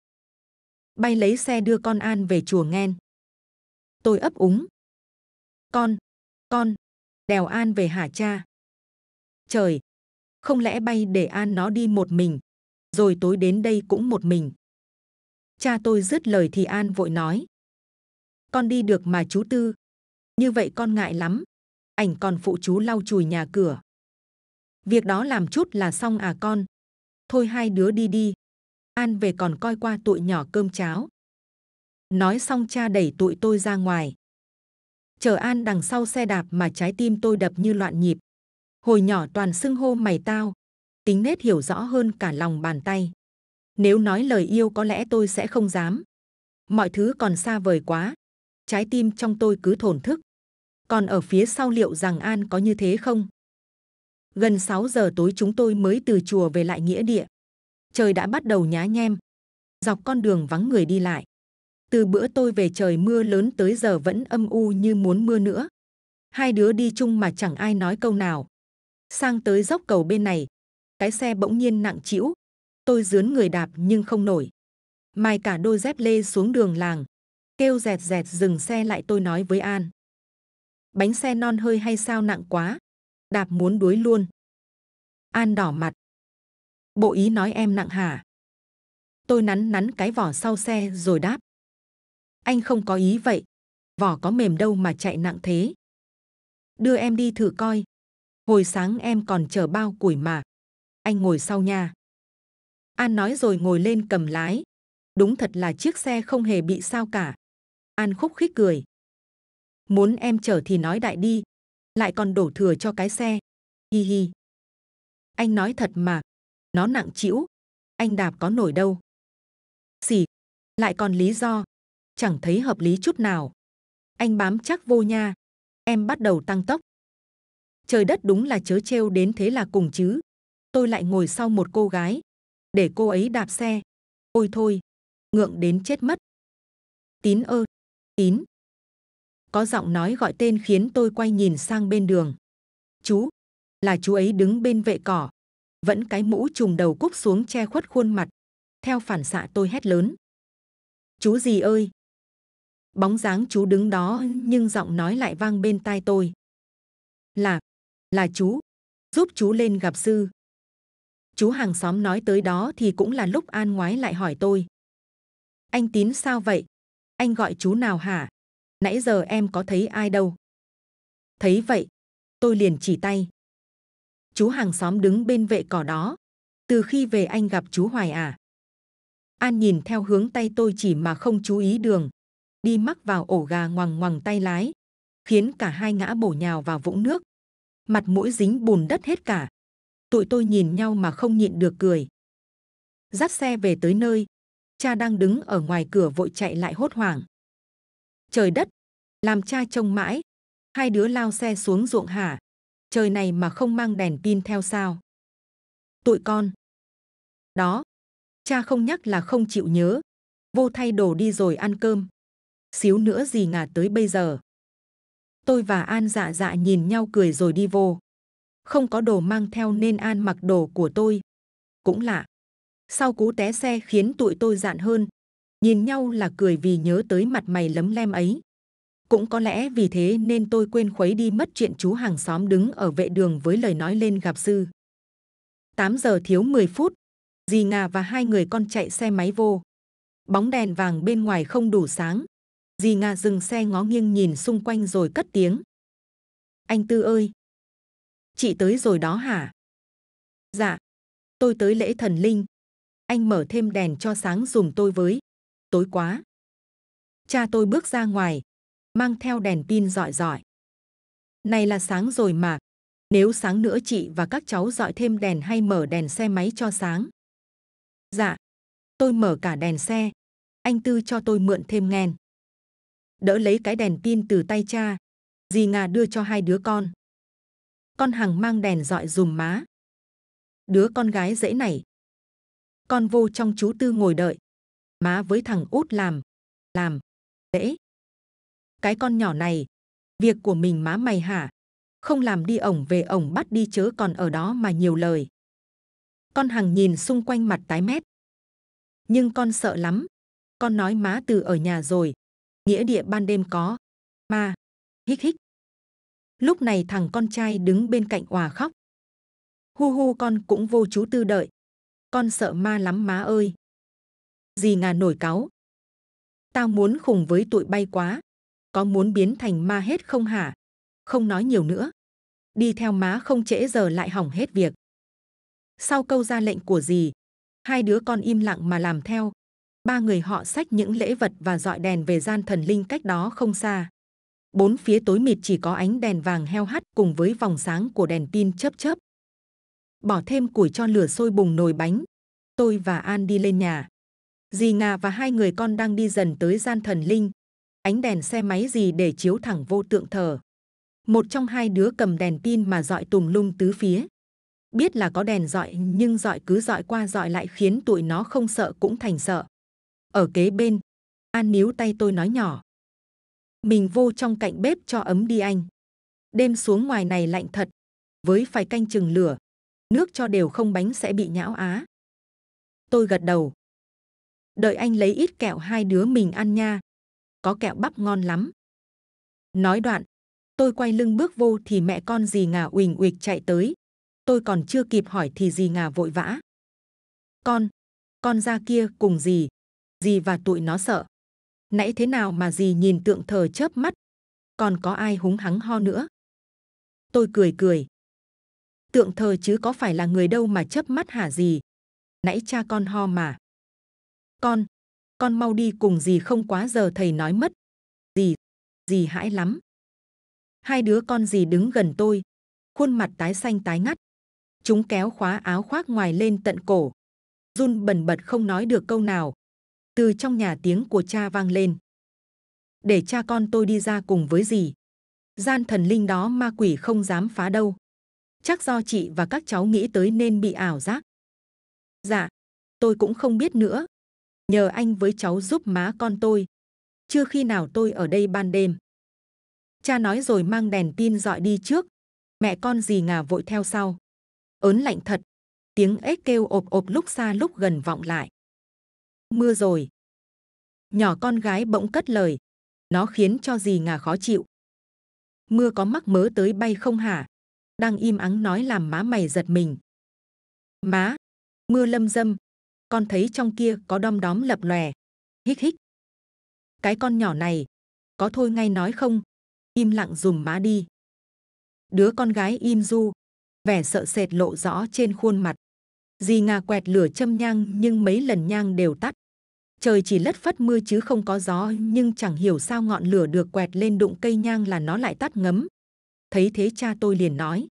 Bay lấy xe đưa con An về chùa Nghen. Tôi ấp úng. Con, đèo An về hả cha? Trời, không lẽ bay để An nó đi một mình, rồi tối đến đây cũng một mình. Cha tôi dứt lời thì An vội nói. Con đi được mà chú Tư, như vậy con ngại lắm, ảnh còn phụ chú lau chùi nhà cửa. Việc đó làm chút là xong à con. Thôi hai đứa đi đi. An về còn coi qua tụi nhỏ cơm cháo. Nói xong cha đẩy tụi tôi ra ngoài. Chờ An đằng sau xe đạp mà trái tim tôi đập như loạn nhịp. Hồi nhỏ toàn xưng hô mày tao. Tính nết hiểu rõ hơn cả lòng bàn tay. Nếu nói lời yêu có lẽ tôi sẽ không dám. Mọi thứ còn xa vời quá. Trái tim trong tôi cứ thổn thức. Còn ở phía sau liệu rằng An có như thế không? Gần 6 giờ tối chúng tôi mới từ chùa về lại nghĩa địa. Trời đã bắt đầu nhá nhem. Dọc con đường vắng người đi lại. Từ bữa tôi về trời mưa lớn tới giờ vẫn âm u như muốn mưa nữa. Hai đứa đi chung mà chẳng ai nói câu nào. Sang tới dốc cầu bên này. Cái xe bỗng nhiên nặng trĩu. Tôi dướn người đạp nhưng không nổi. Mai cả đôi dép lê xuống đường làng. Kêu dẹt dẹt dừng xe lại tôi nói với An. Bánh xe non hơi hay sao nặng quá. Đạp muốn đuối luôn. An đỏ mặt. Bộ ý nói em nặng hả? Tôi nắn nắn cái vỏ sau xe rồi đáp. Anh không có ý vậy. Vỏ có mềm đâu mà chạy nặng thế. Đưa em đi thử coi. Hồi sáng em còn chở bao củi mà. Anh ngồi sau nha. An nói rồi ngồi lên cầm lái. Đúng thật là chiếc xe không hề bị sao cả. An khúc khích cười. Muốn em chở thì nói đại đi. Lại còn đổ thừa cho cái xe. Hi hi. Anh nói thật mà. Nó nặng trĩu. Anh đạp có nổi đâu. Xỉ. Lại còn lý do. Chẳng thấy hợp lý chút nào. Anh bám chắc vô nha. Em bắt đầu tăng tốc. Trời đất đúng là chớ trêu đến thế là cùng chứ. Tôi lại ngồi sau một cô gái. Để cô ấy đạp xe. Ôi thôi. Ngượng đến chết mất. Tín ơ. Tín. Có giọng nói gọi tên khiến tôi quay nhìn sang bên đường. Chú. Là chú ấy đứng bên vệ cỏ. Vẫn cái mũ trùm đầu cúp xuống che khuất khuôn mặt. Theo phản xạ tôi hét lớn. Chú gì ơi. Bóng dáng chú đứng đó nhưng giọng nói lại vang bên tai tôi. Là chú. Giúp chú lên gặp sư. Chú hàng xóm nói tới đó thì cũng là lúc An ngoái lại hỏi tôi. Anh Tín sao vậy? Anh gọi chú nào hả? Nãy giờ em có thấy ai đâu. Thấy vậy, tôi liền chỉ tay. Chú hàng xóm đứng bên vệ cỏ đó. Từ khi về anh gặp chú Hoài à? An nhìn theo hướng tay tôi chỉ mà không chú ý đường. Đi mắc vào ổ gà ngoằng ngoằng tay lái. Khiến cả hai ngã bổ nhào vào vũng nước. Mặt mũi dính bùn đất hết cả. Tụi tôi nhìn nhau mà không nhịn được cười. Dắt xe về tới nơi. Cha đang đứng ở ngoài cửa vội chạy lại hốt hoảng. Trời đất, làm cha trông mãi. Hai đứa lao xe xuống ruộng hả? Trời này mà không mang đèn pin theo sao? Tụi con. Đó, cha không nhắc là không chịu nhớ. Vô thay đồ đi rồi ăn cơm. Xíu nữa gì ngả tới bây giờ. Tôi và An dạ dạ nhìn nhau cười rồi đi vô. Không có đồ mang theo nên An mặc đồ của tôi. Cũng lạ. Sau cú té xe khiến tụi tôi dạn hơn. Nhìn nhau là cười vì nhớ tới mặt mày lấm lem ấy. Cũng có lẽ vì thế nên tôi quên khuấy đi mất chuyện chú hàng xóm đứng ở vệ đường với lời nói lên gặp sư. 8 giờ thiếu 10 phút, dì Ngà và hai người con chạy xe máy vô. Bóng đèn vàng bên ngoài không đủ sáng. Dì Ngà dừng xe ngó nghiêng nhìn xung quanh rồi cất tiếng. Anh Tư ơi! Chị tới rồi đó hả? Dạ, tôi tới lễ thần linh. Anh mở thêm đèn cho sáng dùm tôi với. Tối quá. Cha tôi bước ra ngoài, mang theo đèn pin rọi rọi. Này là sáng rồi mà, Nếu sáng nữa chị và các cháu dọi thêm đèn hay mở đèn xe máy cho sáng. Dạ, tôi mở cả đèn xe. Anh Tư cho tôi mượn thêm nghen. Đỡ lấy cái đèn pin từ tay cha, dì Nga đưa cho hai đứa con. Con Hằng mang đèn dọi dùm má. Đứa con gái dễ nảy. Con vô trong chú Tư ngồi đợi. Má với thằng út làm, dễ. Cái con nhỏ này, việc của mình má mày hả? Không làm đi ổng về ổng bắt đi chớ còn ở đó mà nhiều lời. Con Hằng nhìn xung quanh mặt tái mét. Nhưng con sợ lắm. Con nói má từ ở nhà rồi. Nghĩa địa ban đêm có. Ma. Hích hích. Lúc này thằng con trai đứng bên cạnh òa khóc. Hu hu con cũng vô chú Tư đợi. Con sợ ma lắm má ơi. Dì Nga nổi cáu. Tao muốn khùng với tụi bay quá. Có muốn biến thành ma hết không hả? Không nói nhiều nữa. Đi theo má không trễ giờ lại hỏng hết việc. Sau câu ra lệnh của dì, hai đứa con im lặng mà làm theo. Ba người họ xách những lễ vật và dọi đèn về gian thần linh cách đó không xa. Bốn phía tối mịt chỉ có ánh đèn vàng heo hắt cùng với vòng sáng của đèn pin chớp chớp. Bỏ thêm củi cho lửa sôi bùng nồi bánh. Tôi và An đi lên nhà. Dì Nga và hai người con đang đi dần tới gian thần linh. Ánh đèn xe máy dì để chiếu thẳng vô tượng thờ. Một trong hai đứa cầm đèn pin mà dọi tùm lum tứ phía. Biết là có đèn dọi nhưng dọi cứ dọi qua dọi lại khiến tụi nó không sợ cũng thành sợ. Ở kế bên, An níu tay tôi nói nhỏ. Mình vô trong cạnh bếp cho ấm đi anh. Đêm xuống ngoài này lạnh thật. Với phải canh chừng lửa. Nước cho đều không bánh sẽ bị nhão á. Tôi gật đầu. Đợi anh lấy ít kẹo hai đứa mình ăn nha. Có kẹo bắp ngon lắm. Nói đoạn, tôi quay lưng bước vô thì mẹ con dì Nga uỳnh uịch chạy tới. Tôi còn chưa kịp hỏi thì dì Nga vội vã. Con ra kia cùng dì. Dì và tụi nó sợ. Nãy thế nào mà dì nhìn tượng thờ chớp mắt. Còn có ai húng hắng ho nữa. Tôi cười. Tượng thờ chứ có phải là người đâu mà chớp mắt hả dì. Nãy cha con ho mà. Con mau đi cùng dì không quá giờ thầy nói mất. Dì hãi lắm. Hai đứa con dì đứng gần tôi. Khuôn mặt tái xanh tái ngắt. Chúng kéo khóa áo khoác ngoài lên tận cổ. Run bần bật không nói được câu nào. Từ trong nhà tiếng của cha vang lên. Để cha con tôi đi ra cùng với dì. Gian thần linh đó ma quỷ không dám phá đâu. Chắc do chị và các cháu nghĩ tới nên bị ảo giác. Dạ, tôi cũng không biết nữa. Nhờ anh với cháu giúp má con tôi. Chưa khi nào tôi ở đây ban đêm. Cha nói rồi mang đèn pin dọi đi trước. Mẹ con dì Nga vội theo sau. Ớn lạnh thật. Tiếng ếch kêu ộp ộp lúc xa lúc gần vọng lại. Mưa rồi. Nhỏ con gái bỗng cất lời. Nó khiến cho dì Nga khó chịu. Mưa có mắc mớ tới bay không hả? Đang im ắng nói làm má mày giật mình. Má, mưa lâm dâm. Con thấy trong kia có đom đóm lập lòe. Hích hích. Cái con nhỏ này. Có thôi ngay nói không. Im lặng dùm má đi. Đứa con gái im du. Vẻ sợ sệt lộ rõ trên khuôn mặt. Dì Nga quẹt lửa châm nhang nhưng mấy lần nhang đều tắt. Trời chỉ lất phất mưa chứ không có gió nhưng chẳng hiểu sao ngọn lửa được quẹt lên đụng cây nhang là nó lại tắt ngấm. Thấy thế cha tôi liền nói.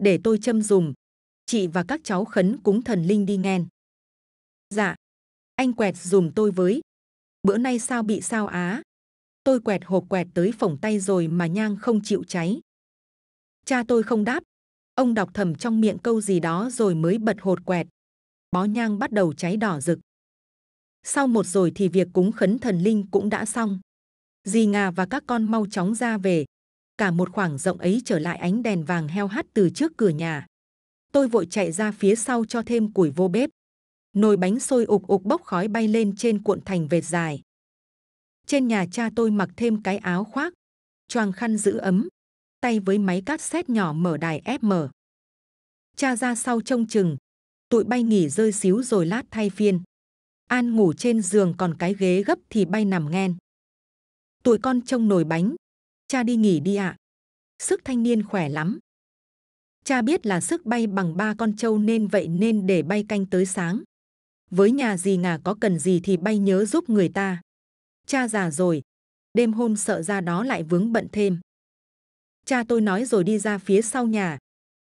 Để tôi châm dùm. Chị và các cháu khấn cúng thần linh đi nghen. Dạ. Anh quẹt dùm tôi với. Bữa nay sao bị sao á. Tôi quẹt hộp quẹt tới phỏng tay rồi mà nhang không chịu cháy. Cha tôi không đáp. Ông đọc thầm trong miệng câu gì đó rồi mới bật hột quẹt. Bó nhang bắt đầu cháy đỏ rực. Sau một rồi thì việc cúng khấn thần linh cũng đã xong. Dì Nga và các con mau chóng ra về. Cả một khoảng rộng ấy trở lại ánh đèn vàng heo hắt từ trước cửa nhà. Tôi vội chạy ra phía sau cho thêm củi vô bếp. Nồi bánh sôi ục ục bốc khói bay lên trên cuộn thành vệt dài. Trên nhà cha tôi mặc thêm cái áo khoác, choàng khăn giữ ấm, tay với máy cassette nhỏ mở đài FM. Cha ra sau trông chừng, tụi bay nghỉ rơi xíu rồi lát thay phiên. An ngủ trên giường còn cái ghế gấp thì bay nằm nghen. Tụi con trông nồi bánh, cha đi nghỉ đi ạ. Sức thanh niên khỏe lắm. Cha biết là sức bay bằng ba con trâu nên vậy nên để bay canh tới sáng. Với nhà dì Nga có cần gì thì bay nhớ giúp người ta. Cha già rồi, đêm hôm sợ ra đó lại vướng bận thêm. Cha tôi nói rồi đi ra phía sau nhà.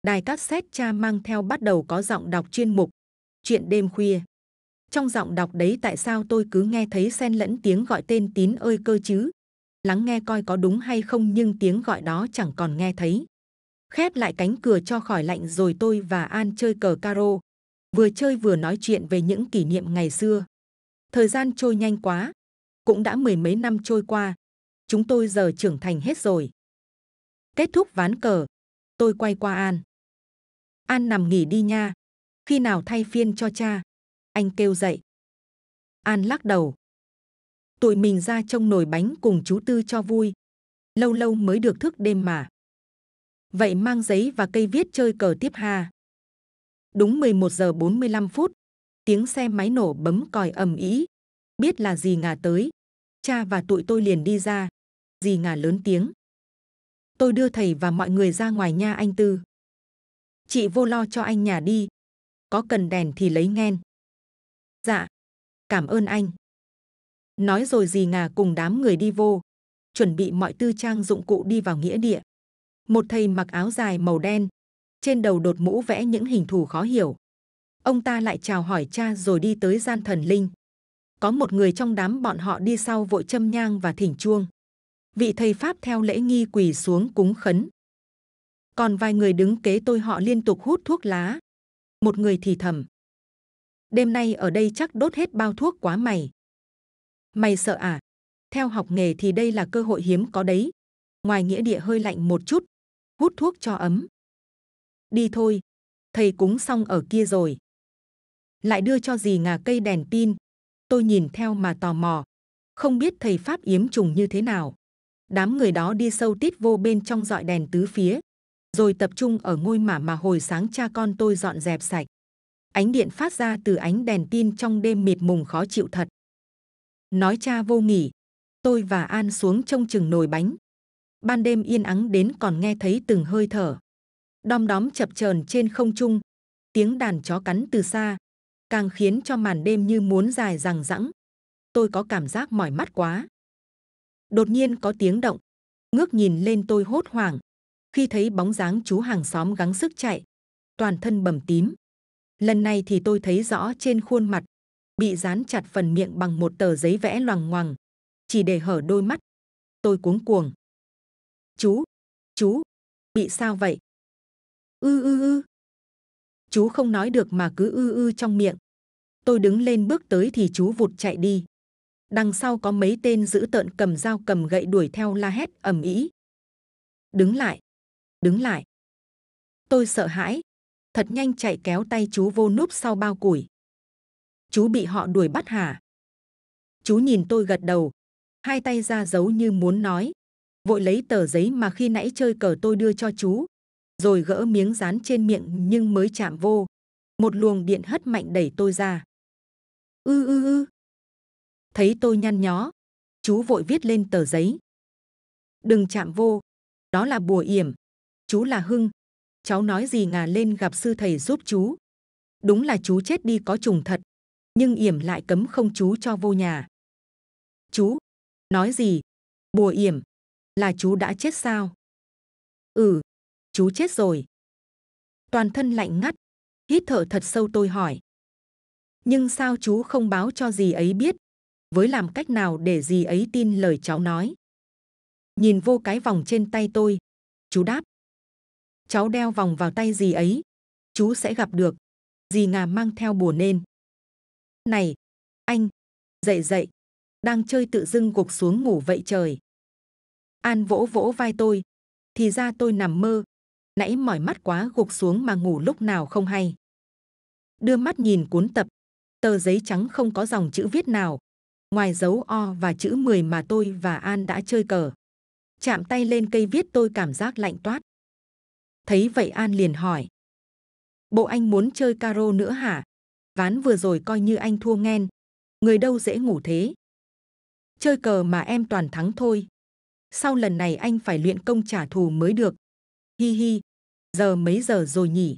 Đài cassette cha mang theo bắt đầu có giọng đọc chuyên mục. Chuyện đêm khuya. Trong giọng đọc đấy tại sao tôi cứ nghe thấy xen lẫn tiếng gọi tên Tín ơi cơ chứ? Lắng nghe coi có đúng hay không nhưng tiếng gọi đó chẳng còn nghe thấy. Khép lại cánh cửa cho khỏi lạnh rồi tôi và An chơi cờ caro. Vừa chơi vừa nói chuyện về những kỷ niệm ngày xưa. Thời gian trôi nhanh quá. Cũng đã mười mấy năm trôi qua. Chúng tôi giờ trưởng thành hết rồi. Kết thúc ván cờ. Tôi quay qua An. An nằm nghỉ đi nha. Khi nào thay phiên cho cha? Anh kêu dậy. An lắc đầu. Tụi mình ra trông nồi bánh cùng chú Tư cho vui. Lâu lâu mới được thức đêm mà. Vậy mang giấy và cây viết chơi cờ tiếp ha. Đúng 11 giờ 45 phút. Tiếng xe máy nổ bấm còi ầm ĩ. Biết là dì Ngà tới. Cha và tụi tôi liền đi ra. Dì Ngà lớn tiếng. Tôi đưa thầy và mọi người ra ngoài nha anh Tư. Chị vô lo cho anh nhà đi. Có cần đèn thì lấy nghen. Dạ, cảm ơn anh. Nói rồi dì Ngà cùng đám người đi vô. Chuẩn bị mọi tư trang dụng cụ đi vào nghĩa địa. Một thầy mặc áo dài màu đen. Trên đầu đột mũ vẽ những hình thù khó hiểu. Ông ta lại chào hỏi cha rồi đi tới gian thần linh. Có một người trong đám bọn họ đi sau vội châm nhang và thỉnh chuông. Vị thầy Pháp theo lễ nghi quỳ xuống cúng khấn. Còn vài người đứng kế tôi họ liên tục hút thuốc lá. Một người thì thầm. Đêm nay ở đây chắc đốt hết bao thuốc quá mày. Mày sợ à? Theo học nghề thì đây là cơ hội hiếm có đấy. Ngoài nghĩa địa hơi lạnh một chút. Hút thuốc cho ấm. Đi thôi. Thầy cúng xong ở kia rồi. Lại đưa cho dì Ngà cây đèn pin. Tôi nhìn theo mà tò mò. Không biết thầy Pháp yếm trùng như thế nào. Đám người đó đi sâu tít vô bên trong dọi đèn tứ phía. Rồi tập trung ở ngôi mả mà hồi sáng cha con tôi dọn dẹp sạch. Ánh điện phát ra từ ánh đèn pin trong đêm mịt mùng khó chịu thật. Nói cha vô nghỉ. Tôi và An xuống trông chừng nồi bánh. Ban đêm yên ắng đến còn nghe thấy từng hơi thở. Đom đóm chập chờn trên không trung. Tiếng đàn chó cắn từ xa. Càng khiến cho màn đêm như muốn dài dằng dẵng. Tôi có cảm giác mỏi mắt quá. Đột nhiên có tiếng động. Ngước nhìn lên tôi hốt hoảng. Khi thấy bóng dáng chú hàng xóm gắng sức chạy. Toàn thân bầm tím. Lần này thì tôi thấy rõ trên khuôn mặt. Bị dán chặt phần miệng bằng một tờ giấy vẽ loằng ngoằng. Chỉ để hở đôi mắt. Tôi cuống cuồng. Chú, bị sao vậy? Ư. Chú không nói được mà cứ ư trong miệng. Tôi đứng lên bước tới thì chú vụt chạy đi. Đằng sau có mấy tên dữ tợn cầm dao cầm gậy đuổi theo la hét ầm ĩ. Đứng lại. Tôi sợ hãi. Thật nhanh chạy kéo tay chú vô núp sau bao củi. Chú bị họ đuổi bắt hả? Chú nhìn tôi gật đầu. Hai tay ra dấu như muốn nói. Vội lấy tờ giấy mà khi nãy chơi cờ tôi đưa cho chú. Rồi gỡ miếng dán trên miệng nhưng mới chạm vô. Một luồng điện hất mạnh đẩy tôi ra. Ư. Thấy tôi nhăn nhó. Chú vội viết lên tờ giấy. Đừng chạm vô. Đó là bùa yểm. Chú là Hưng. Cháu nói gì Ngà lên gặp sư thầy giúp chú. Đúng là chú chết đi có trùng thật. Nhưng yểm lại cấm không chú cho vô nhà. Chú. Nói gì? Bùa yểm. Là chú đã chết sao? Ừ. Chú chết rồi. Toàn thân lạnh ngắt. Hít thở thật sâu tôi hỏi. Nhưng sao chú không báo cho dì ấy biết? Với làm cách nào để dì ấy tin lời cháu nói? Nhìn vô cái vòng trên tay tôi. Chú đáp. Cháu đeo vòng vào tay dì ấy. Chú sẽ gặp được. Dì Ngà mang theo bùa nên. Này. Anh. Dậy. Đang chơi tự dưng gục xuống ngủ vậy trời. An vỗ vai tôi. Thì ra tôi nằm mơ. Nãy mỏi mắt quá gục xuống mà ngủ lúc nào không hay. Đưa mắt nhìn cuốn tập. Tờ giấy trắng không có dòng chữ viết nào. Ngoài dấu O và chữ 10 mà tôi và An đã chơi cờ. Chạm tay lên cây viết tôi cảm giác lạnh toát. Thấy vậy An liền hỏi. Bộ anh muốn chơi caro nữa hả? Ván vừa rồi coi như anh thua nghen. Người đâu dễ ngủ thế. Chơi cờ mà em toàn thắng thôi. Sau lần này anh phải luyện công trả thù mới được. Hi. Giờ mấy giờ rồi nhỉ?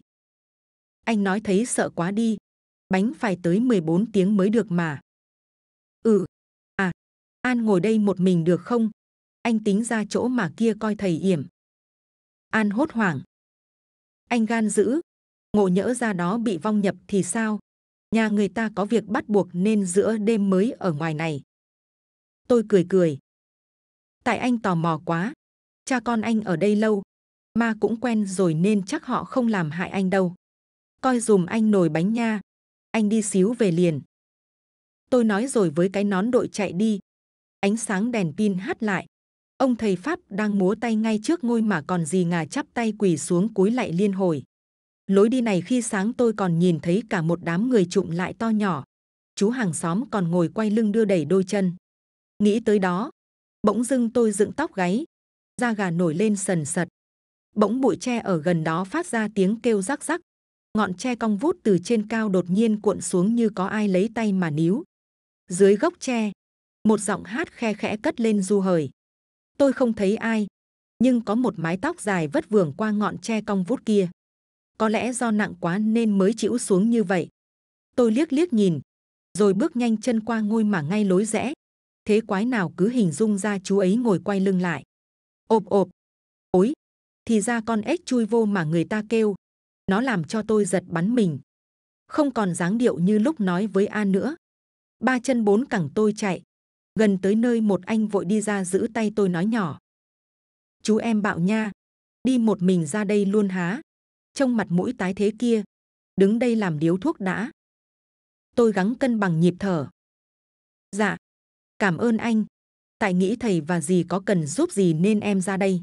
Anh nói thấy sợ quá đi. Bánh phải tới 14 tiếng mới được mà. Ừ. À. An ngồi đây một mình được không? Anh tính ra chỗ mà kia coi thầy yểm. An hốt hoảng. Anh gan dữ, ngộ nhỡ ra đó bị vong nhập thì sao? Nhà người ta có việc bắt buộc nên giữa đêm mới ở ngoài này. Tôi cười cười. Tại anh tò mò quá. Cha con anh ở đây lâu, ma cũng quen rồi nên chắc họ không làm hại anh đâu. Coi dùm anh nồi bánh nha. Anh đi xíu về liền. Tôi nói rồi với cái nón đội chạy đi. Ánh sáng đèn pin hắt lại. Ông thầy Pháp đang múa tay ngay trước ngôi mà còn gì ngà chắp tay quỳ xuống cúi lạy liên hồi. Lối đi này khi sáng tôi còn nhìn thấy cả một đám người trụm lại to nhỏ. Chú hàng xóm còn ngồi quay lưng đưa đẩy đôi chân. Nghĩ tới đó, bỗng dưng tôi dựng tóc gáy. Da gà nổi lên sần sật. Bỗng bụi tre ở gần đó phát ra tiếng kêu rắc rắc. Ngọn tre cong vút từ trên cao đột nhiên cuộn xuống như có ai lấy tay mà níu. Dưới gốc tre, một giọng hát khe khẽ cất lên du hời. Tôi không thấy ai, nhưng có một mái tóc dài vất vưởng qua ngọn tre cong vút kia. Có lẽ do nặng quá nên mới chĩu xuống như vậy. Tôi liếc nhìn, rồi bước nhanh chân qua ngôi mà ngay lối rẽ. Thế quái nào cứ hình dung ra chú ấy ngồi quay lưng lại. Ộp ộp, ối, thì ra con ếch chui vô mà người ta kêu. Nó làm cho tôi giật bắn mình. Không còn dáng điệu như lúc nói với An nữa. Ba chân bốn cẳng tôi chạy. Gần tới nơi một anh vội đi ra giữ tay tôi nói nhỏ. Chú em bạo nha. Đi một mình ra đây luôn há. Trông mặt mũi tái thế kia. Đứng đây làm điếu thuốc đã. Tôi gắng cân bằng nhịp thở. Dạ. Cảm ơn anh. Tại nghĩ thầy và dì có cần giúp gì nên em ra đây.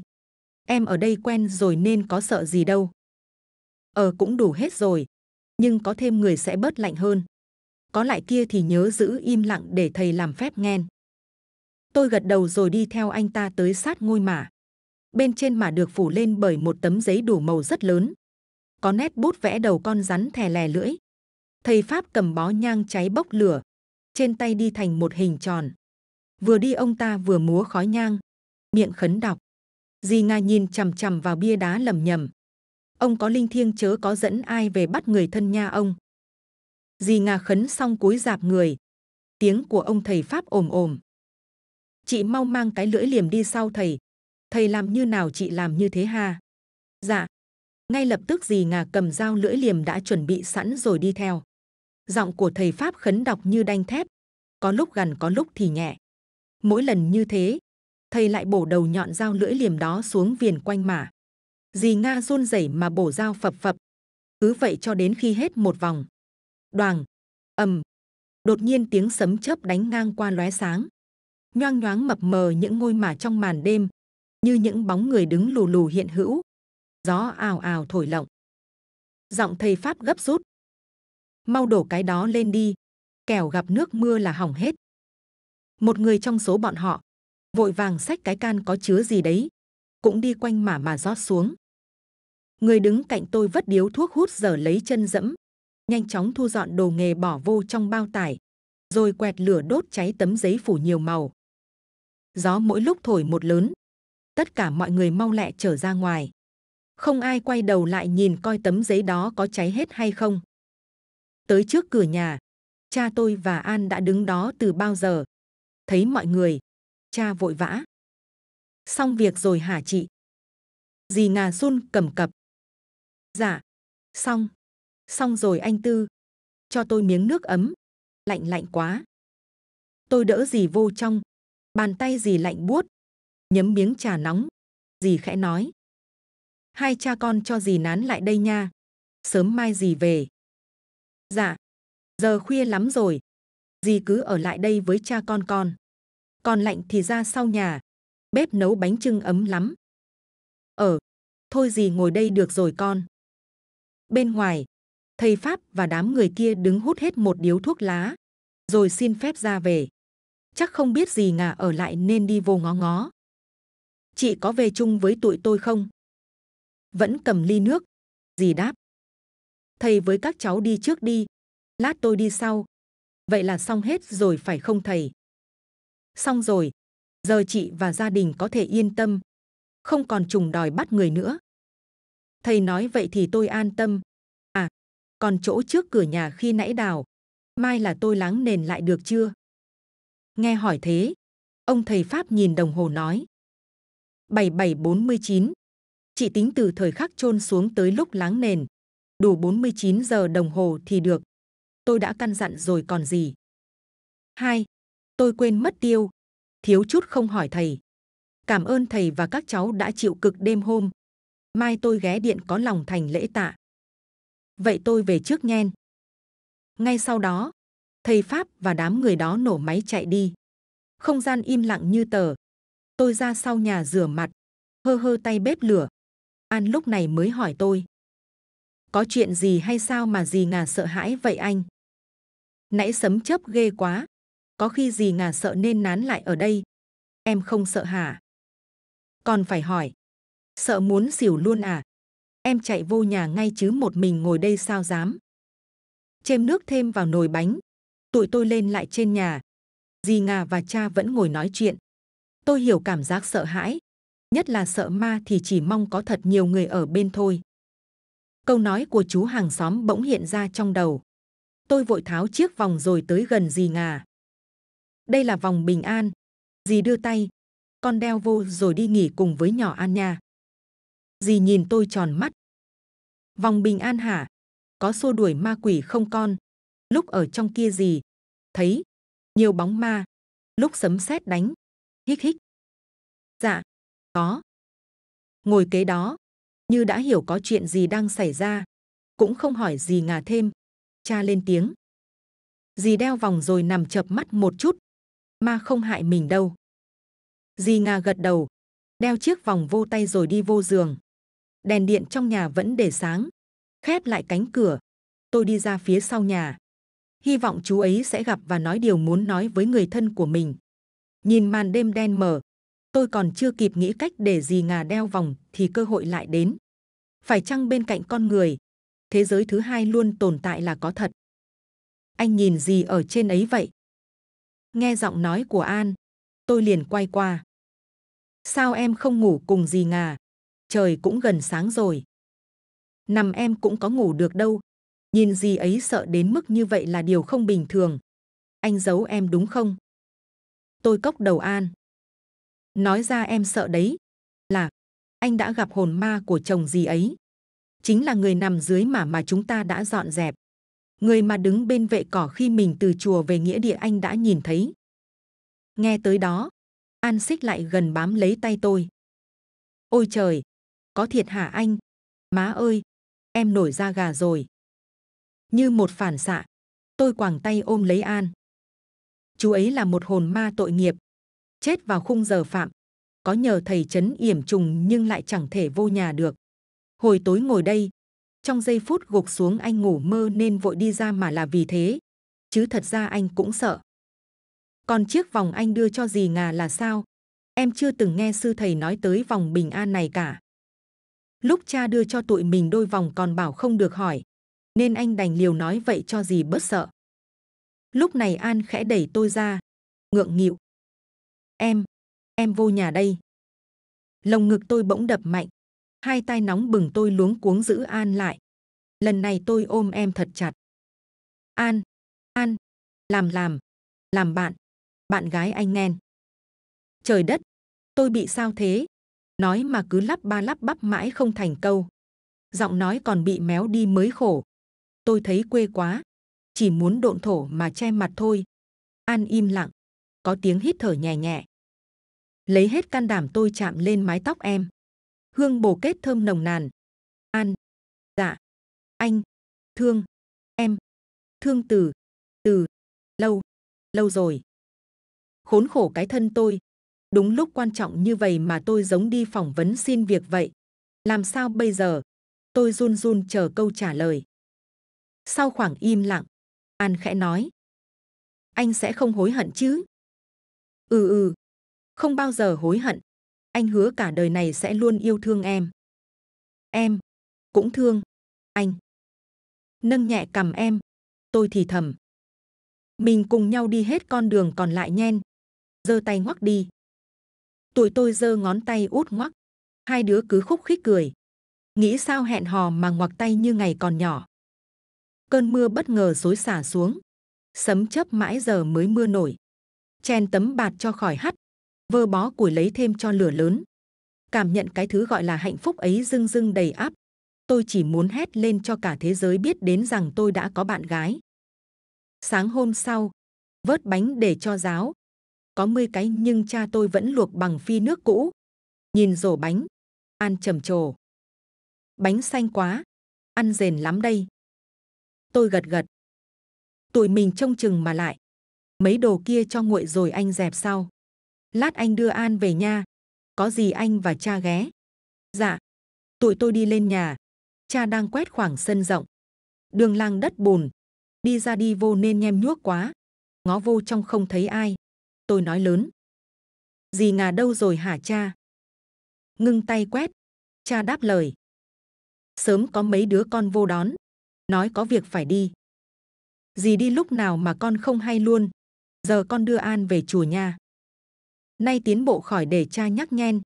Em ở đây quen rồi nên có sợ gì đâu. Cũng đủ hết rồi. Nhưng có thêm người sẽ bớt lạnh hơn. Có lại kia thì nhớ giữ im lặng để thầy làm phép nghen. Tôi gật đầu rồi đi theo anh ta tới sát ngôi mả. Bên trên mả được phủ lên bởi một tấm giấy đủ màu rất lớn. Có nét bút vẽ đầu con rắn thè lè lưỡi. Thầy Pháp cầm bó nhang cháy bốc lửa. Trên tay đi thành một hình tròn. Vừa đi ông ta vừa múa khói nhang. Miệng khấn đọc. Dì Nga nhìn chằm chằm vào bia đá lầm nhầm. Ông có linh thiêng chớ có dẫn ai về bắt người thân nha ông. Dì Nga khấn xong cúi rạp người. Tiếng của ông thầy Pháp ồm ồm. Chị mau mang cái lưỡi liềm đi sau thầy. Thầy làm như nào chị làm như thế ha. Dạ. Ngay lập tức dì Nga cầm dao lưỡi liềm đã chuẩn bị sẵn rồi đi theo. Giọng của thầy Pháp khấn đọc như đanh thép. Có lúc gằn có lúc thì nhẹ. Mỗi lần như thế, thầy lại bổ đầu nhọn dao lưỡi liềm đó xuống viền quanh mả. Dì Nga run rẩy mà bổ dao phập phập. Cứ vậy cho đến khi hết một vòng. Đoàng, ầm, đột nhiên tiếng sấm chớp đánh ngang qua lóe sáng. Nhoang nhoáng mập mờ những ngôi mả trong màn đêm, như những bóng người đứng lù lù hiện hữu. Gió ào ào thổi lộng. Giọng thầy Pháp gấp rút. Mau đổ cái đó lên đi, kẻo gặp nước mưa là hỏng hết. Một người trong số bọn họ, vội vàng xách cái can có chứa gì đấy, cũng đi quanh mả mà rót xuống. Người đứng cạnh tôi vất điếu thuốc hút giờ lấy chân dẫm. Nhanh chóng thu dọn đồ nghề bỏ vô trong bao tải, rồi quẹt lửa đốt cháy tấm giấy phủ nhiều màu. Gió mỗi lúc thổi một lớn, tất cả mọi người mau lẹ trở ra ngoài. Không ai quay đầu lại nhìn coi tấm giấy đó có cháy hết hay không. Tới trước cửa nhà, cha tôi và An đã đứng đó từ bao giờ. Thấy mọi người, cha vội vã. Xong việc rồi hả chị? Dì Nga run cầm cập. Dạ, xong. Xong rồi anh Tư, cho tôi miếng nước ấm, lạnh lạnh quá. Tôi đỡ dì vô trong, bàn tay dì lạnh buốt, nhấm miếng trà nóng, dì khẽ nói. Hai cha con cho dì nán lại đây nha, sớm mai dì về. Dạ, giờ khuya lắm rồi, dì cứ ở lại đây với cha con con. Còn lạnh thì ra sau nhà, bếp nấu bánh chưng ấm lắm. Thôi dì ngồi đây được rồi con. Bên ngoài, thầy Pháp và đám người kia đứng hút hết một điếu thuốc lá, rồi xin phép ra về. Chắc không biết dì Nga ở lại nên đi vô ngó ngó. Chị có về chung với tụi tôi không? Vẫn cầm ly nước, dì đáp. Thầy với các cháu đi trước đi, lát tôi đi sau. Vậy là xong hết rồi phải không thầy? Xong rồi, giờ chị và gia đình có thể yên tâm, không còn trùng đòi bắt người nữa. Thầy nói vậy thì tôi an tâm. Còn chỗ trước cửa nhà khi nãy đào, mai là tôi láng nền lại được chưa? Nghe hỏi thế, ông thầy Pháp nhìn đồng hồ nói. 7:49, Chị tính từ thời khắc chôn xuống tới lúc láng nền, đủ 49 giờ đồng hồ thì được. Tôi đã căn dặn rồi còn gì. 2. Tôi quên mất tiêu, thiếu chút không hỏi thầy. Cảm ơn thầy và các cháu đã chịu cực đêm hôm. Mai tôi ghé điện có lòng thành lễ tạ. Vậy tôi về trước nhen. Ngay sau đó, thầy Pháp và đám người đó nổ máy chạy đi. Không gian im lặng như tờ. Tôi ra sau nhà rửa mặt, hơ tay bếp lửa. An lúc này mới hỏi tôi. Có chuyện gì hay sao mà dì Ngà sợ hãi vậy anh? Nãy sấm chớp ghê quá. Có khi dì Ngà sợ nên nán lại ở đây. Em không sợ hả? Còn phải hỏi. Sợ muốn xỉu luôn à? Em chạy vô nhà ngay chứ một mình ngồi đây sao dám? Chêm nước thêm vào nồi bánh. Tụi tôi lên lại trên nhà. Dì Ngà và cha vẫn ngồi nói chuyện. Tôi hiểu cảm giác sợ hãi. Nhất là sợ ma thì chỉ mong có thật nhiều người ở bên thôi. Câu nói của chú hàng xóm bỗng hiện ra trong đầu. Tôi vội tháo chiếc vòng rồi tới gần dì Ngà. Đây là vòng bình an. Dì đưa tay. Con đeo vô rồi đi nghỉ cùng với nhỏ An nha. Dì nhìn tôi tròn mắt. Vòng bình an hả? Có xua đuổi ma quỷ không con? Lúc ở trong kia dì thấy nhiều bóng ma. Lúc sấm sét đánh. Hích. Dạ, có. Ngồi kế đó, như đã hiểu có chuyện gì đang xảy ra. Cũng không hỏi dì Ngà thêm. Cha lên tiếng. Dì đeo vòng rồi nằm chợp mắt một chút. Ma không hại mình đâu. Dì Ngà gật đầu. Đeo chiếc vòng vô tay rồi đi vô giường. Đèn điện trong nhà vẫn để sáng. Khép lại cánh cửa. Tôi đi ra phía sau nhà. Hy vọng chú ấy sẽ gặp và nói điều muốn nói với người thân của mình. Nhìn màn đêm đen mờ. Tôi còn chưa kịp nghĩ cách để dì Ngà đeo vòng thì cơ hội lại đến. Phải chăng bên cạnh con người, thế giới thứ hai luôn tồn tại là có thật? Anh nhìn gì ở trên ấy vậy? Nghe giọng nói của An, tôi liền quay qua. Sao em không ngủ cùng dì Ngà? Trời cũng gần sáng rồi. Nằm em cũng có ngủ được đâu. Nhìn dì ấy sợ đến mức như vậy là điều không bình thường. Anh giấu em đúng không? Tôi cốc đầu An. Nói ra em sợ đấy. Là anh đã gặp hồn ma của chồng dì ấy. Chính là người nằm dưới mà chúng ta đã dọn dẹp. Người mà đứng bên vệ cỏ khi mình từ chùa về nghĩa địa anh đã nhìn thấy. Nghe tới đó, An xích lại gần bám lấy tay tôi. Ôi trời, có thiệt hả anh? Má ơi, em nổi da gà rồi. Như một phản xạ, tôi quàng tay ôm lấy An. Chú ấy là một hồn ma tội nghiệp. Chết vào khung giờ phạm. Có nhờ thầy trấn yểm trùng nhưng lại chẳng thể vô nhà được. Hồi tối ngồi đây. Trong giây phút gục xuống anh ngủ mơ nên vội đi ra mà là vì thế. Chứ thật ra anh cũng sợ. Còn chiếc vòng anh đưa cho dì Ngà là sao? Em chưa từng nghe sư thầy nói tới vòng bình an này cả. Lúc cha đưa cho tụi mình đôi vòng còn bảo không được hỏi. Nên anh đành liều nói vậy cho dì bớt sợ. Lúc này An khẽ đẩy tôi ra. Ngượng nghịu. Em vô nhà đây. Lồng ngực tôi bỗng đập mạnh. Hai tay nóng bừng tôi luống cuống giữ An lại. Lần này tôi ôm em thật chặt. An, làm bạn gái anh nghen. Trời đất, tôi bị sao thế? Nói mà cứ lắp bắp mãi không thành câu. Giọng nói còn bị méo đi mới khổ. Tôi thấy quê quá. Chỉ muốn độn thổ mà che mặt thôi. An im lặng. Có tiếng hít thở nhẹ nhẹ. Lấy hết can đảm tôi chạm lên mái tóc em. Hương bồ kết thơm nồng nàn. An. Dạ. Anh. Thương. Em. Thương từ. Lâu rồi. Khốn khổ cái thân tôi. Đúng lúc quan trọng như vậy mà tôi giống đi phỏng vấn xin việc vậy. Làm sao bây giờ? Tôi run chờ câu trả lời. Sau khoảng im lặng. An khẽ nói. Anh sẽ không hối hận chứ? Ừ. Không bao giờ hối hận. Anh hứa cả đời này sẽ luôn yêu thương em. Em cũng thương anh. Nâng nhẹ cằm em, tôi thì thầm. Mình cùng nhau đi hết con đường còn lại nhen. Giơ tay ngoắc đi. Tụi tôi giơ ngón tay út ngoắc. Hai đứa cứ khúc khích cười. Nghĩ sao hẹn hò mà ngoặc tay như ngày còn nhỏ. Cơn mưa bất ngờ xối xả xuống. Sấm chớp mãi giờ mới mưa nổi. Chèn tấm bạt cho khỏi hắt. Vơ bó củi lấy thêm cho lửa lớn. cảm nhận cái thứ gọi là hạnh phúc ấy rưng rưng đầy ắp. Tôi chỉ muốn hét lên cho cả thế giới biết đến rằng tôi đã có bạn gái. Sáng hôm sau, vớt bánh để cho ráo. Có 10 cái nhưng cha tôi vẫn luộc bằng phi nước cũ. Nhìn rổ bánh, An trầm trồ. Bánh xanh quá, ăn rền lắm đây. Tôi gật gật. Tụi mình trông chừng mà lại. Mấy đồ kia cho nguội rồi anh dẹp sau. Lát anh đưa An về nha. Có gì anh và cha ghé. Dạ. Tụi tôi đi lên nhà. Cha đang quét khoảng sân rộng. Đường làng đất bùn. Đi ra đi vô nên nhem nhuốc quá. Ngó vô trong không thấy ai. Tôi nói lớn. Dì Ngà đâu rồi hả cha? Ngưng tay quét. Cha đáp lời. Sớm có mấy đứa con vô đón. Nói có việc phải đi. Dì đi lúc nào mà con không hay luôn. Giờ con đưa An về chùa nha. Nay tiến bộ khỏi để cha nhắc nhen.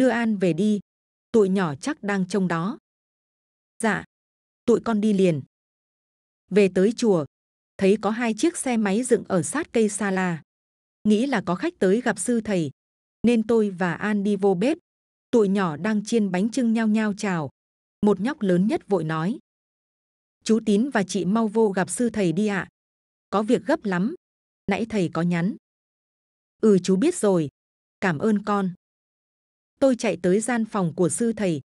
Đưa An về đi. Tụi nhỏ chắc đang trông đó. Dạ. Tụi con đi liền. Về tới chùa. Thấy có 2 chiếc xe máy dựng ở sát cây sa la. Nghĩ là có khách tới gặp sư thầy. Nên tôi và An đi vô bếp. Tụi nhỏ đang chiên bánh chưng nhao nhao chào. Một nhóc lớn nhất vội nói. Chú Tín và chị mau vô gặp sư thầy đi ạ. Có việc gấp lắm. Nãy thầy có nhắn. Ừ chú biết rồi. Cảm ơn con. Tôi chạy tới gian phòng của sư thầy.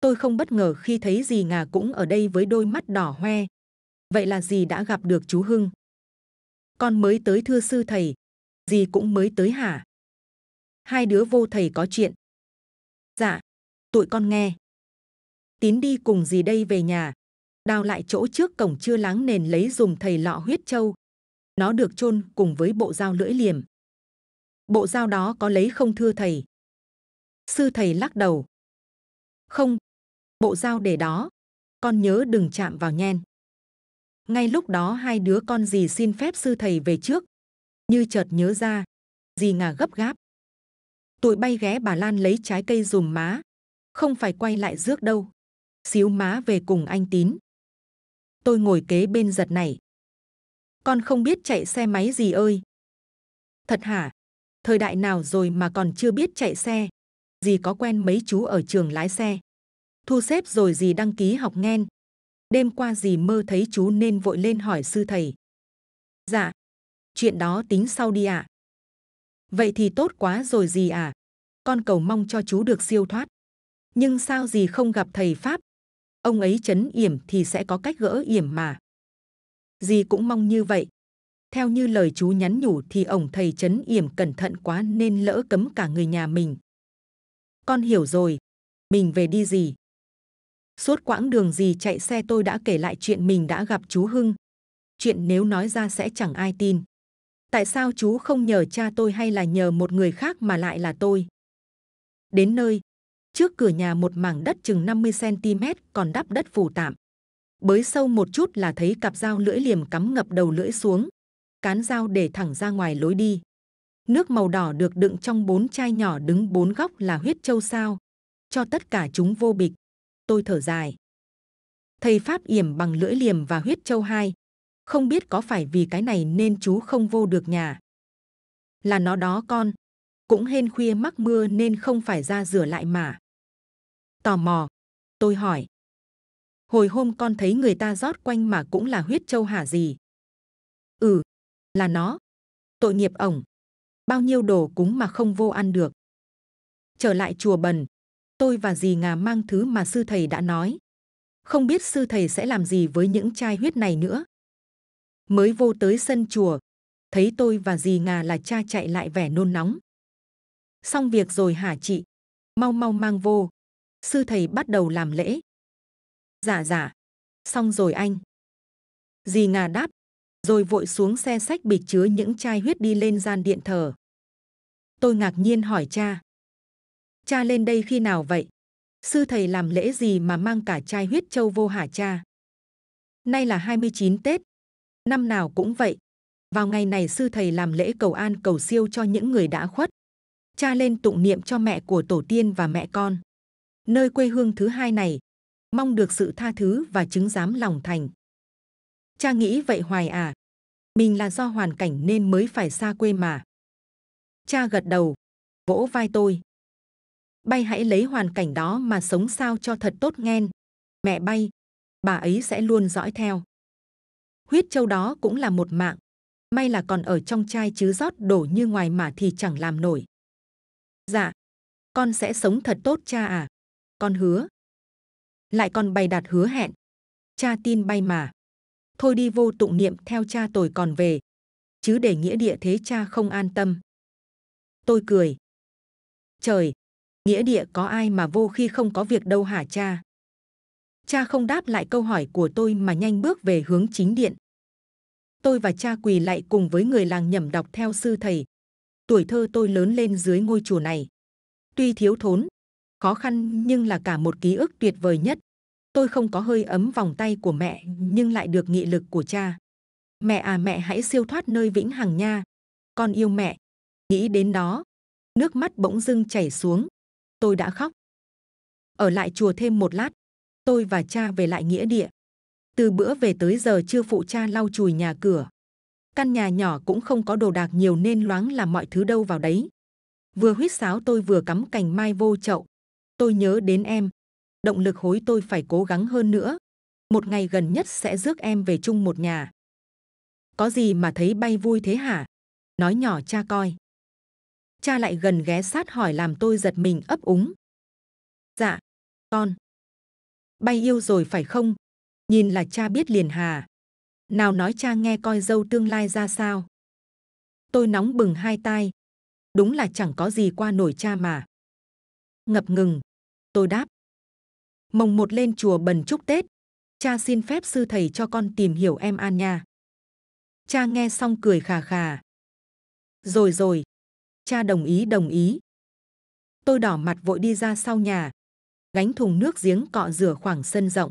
Tôi không bất ngờ khi thấy dì Ngà cũng ở đây với đôi mắt đỏ hoe. Vậy là dì đã gặp được chú Hưng. Con mới tới thưa sư thầy. Dì cũng mới tới hả? Hai đứa vô thầy có chuyện. Dạ. Tụi con nghe. Tín đi cùng dì đây về nhà. Đào lại chỗ trước cổng chưa láng nền lấy dùm thầy lọ huyết trâu. Nó được chôn cùng với bộ dao lưỡi liềm. Bộ dao đó có lấy không thưa thầy? Sư thầy lắc đầu. Không, bộ dao để đó. Con nhớ đừng chạm vào nhen. Ngay lúc đó hai đứa con dì xin phép sư thầy về trước. Như chợt nhớ ra, dì Ngà gấp gáp. Tụi bay ghé bà Lan lấy trái cây dùm má. Không phải quay lại rước đâu. Xíu má về cùng anh Tín. Tôi ngồi kế bên giật nảy. Con không biết chạy xe máy gì ơi. Thật hả? Thời đại nào rồi mà còn chưa biết chạy xe. Dì có quen mấy chú ở trường lái xe. Thu xếp rồi dì đăng ký học nghen. Đêm qua dì mơ thấy chú nên vội lên hỏi sư thầy. Dạ. Chuyện đó tính sau đi ạ. Vậy thì tốt quá rồi dì à. Con cầu mong cho chú được siêu thoát. Nhưng sao dì không gặp thầy Pháp? Ông ấy trấn yểm thì sẽ có cách gỡ yểm mà. Dì cũng mong như vậy. Theo như lời chú nhắn nhủ thì ổng thầy trấn yểm cẩn thận quá nên lỡ cấm cả người nhà mình. Con hiểu rồi. Mình về đi dì. Suốt quãng đường dì chạy xe tôi đã kể lại chuyện mình đã gặp chú Hưng. Chuyện nếu nói ra sẽ chẳng ai tin. Tại sao chú không nhờ cha tôi hay là nhờ một người khác mà lại là tôi? Đến nơi. Trước cửa nhà một mảng đất chừng 50 cm còn đắp đất phủ tạm. Bới sâu một chút là thấy cặp dao lưỡi liềm cắm ngập đầu lưỡi xuống. Cán dao để thẳng ra ngoài lối đi. Nước màu đỏ được đựng trong 4 chai nhỏ đứng 4 góc là huyết trâu sao. Cho tất cả chúng vô bịch. Tôi thở dài. Thầy Pháp yểm bằng lưỡi liềm và huyết trâu 2. Không biết có phải vì cái này nên chú không vô được nhà. Là nó đó con. Cũng hên khuya mắc mưa nên không phải ra rửa lại mà. Tò mò, tôi hỏi. Hồi hôm con thấy người ta rót quanh mà cũng là huyết trâu hả gì? Ừ, là nó. Tội nghiệp ổng. Bao nhiêu đồ cúng mà không vô ăn được. Trở lại chùa Bần, tôi và dì Ngà mang thứ mà sư thầy đã nói. Không biết sư thầy sẽ làm gì với những chai huyết này nữa. Mới vô tới sân chùa, thấy tôi và dì Ngà là cha chạy lại vẻ nôn nóng. Xong việc rồi hả chị? Mau mau mang vô. Sư thầy bắt đầu làm lễ. Dạ dạ. Xong rồi anh. Dì Ngà đáp. Rồi vội xuống xe xách bịch chứa những chai huyết đi lên gian điện thờ. Tôi ngạc nhiên hỏi cha. Cha lên đây khi nào vậy? Sư thầy làm lễ gì mà mang cả chai huyết trâu vô hả cha? Nay là 29 Tết. Năm nào cũng vậy. Vào ngày này sư thầy làm lễ cầu an cầu siêu cho những người đã khuất. Cha lên tụng niệm cho mẹ của tổ tiên và mẹ con. Nơi quê hương thứ hai này, mong được sự tha thứ và chứng giám lòng thành. Cha nghĩ vậy hoài à? Mình là do hoàn cảnh nên mới phải xa quê mà. Cha gật đầu, vỗ vai tôi. Bay hãy lấy hoàn cảnh đó mà sống sao cho thật tốt nghen. Mẹ bay, bà ấy sẽ luôn dõi theo. Huyết trâu đó cũng là một mạng. May là còn ở trong chai chứ rót đổ như ngoài mà thì chẳng làm nổi. Dạ, con sẽ sống thật tốt cha à. Con hứa. Lại còn bày đặt hứa hẹn. Cha tin bay mà. Thôi đi vô tụng niệm theo cha tôi còn về. Chứ để nghĩa địa thế cha không an tâm. Tôi cười. Trời, nghĩa địa có ai mà vô khi không có việc đâu hả cha? Cha không đáp lại câu hỏi của tôi mà nhanh bước về hướng chính điện. Tôi và cha quỳ lạy cùng với người làng nhẩm đọc theo sư thầy. Tuổi thơ tôi lớn lên dưới ngôi chùa này. Tuy thiếu thốn, khó khăn nhưng là cả một ký ức tuyệt vời nhất. Tôi không có hơi ấm vòng tay của mẹ nhưng lại được nghị lực của cha. Mẹ à mẹ hãy siêu thoát nơi vĩnh hằng nha. Con yêu mẹ. Nghĩ đến đó, nước mắt bỗng dưng chảy xuống. Tôi đã khóc. Ở lại chùa thêm một lát, tôi và cha về lại nghĩa địa. Từ bữa về tới giờ chưa phụ cha lau chùi nhà cửa. Căn nhà nhỏ cũng không có đồ đạc nhiều nên loáng là mọi thứ đâu vào đấy. Vừa huýt sáo tôi vừa cắm cành mai vô chậu. Tôi nhớ đến em. Động lực hối tôi phải cố gắng hơn nữa. Một ngày gần nhất sẽ rước em về chung một nhà. Có gì mà thấy bay vui thế hả? Nói nhỏ cha coi. Cha lại gần ghé sát hỏi làm tôi giật mình ấp úng. Dạ, con. Bay yêu rồi phải không? Nhìn là cha biết liền hà. Nào nói cha nghe coi dâu tương lai ra sao. Tôi nóng bừng hai tai. Đúng là chẳng có gì qua nổi cha mà. Ngập ngừng, tôi đáp. Mồng một lên chùa bần chúc Tết. Cha xin phép sư thầy cho con tìm hiểu em An nha. Cha nghe xong cười khà khà. Rồi rồi. Cha đồng ý. Tôi đỏ mặt vội đi ra sau nhà. Gánh thùng nước giếng cọ rửa khoảng sân rộng.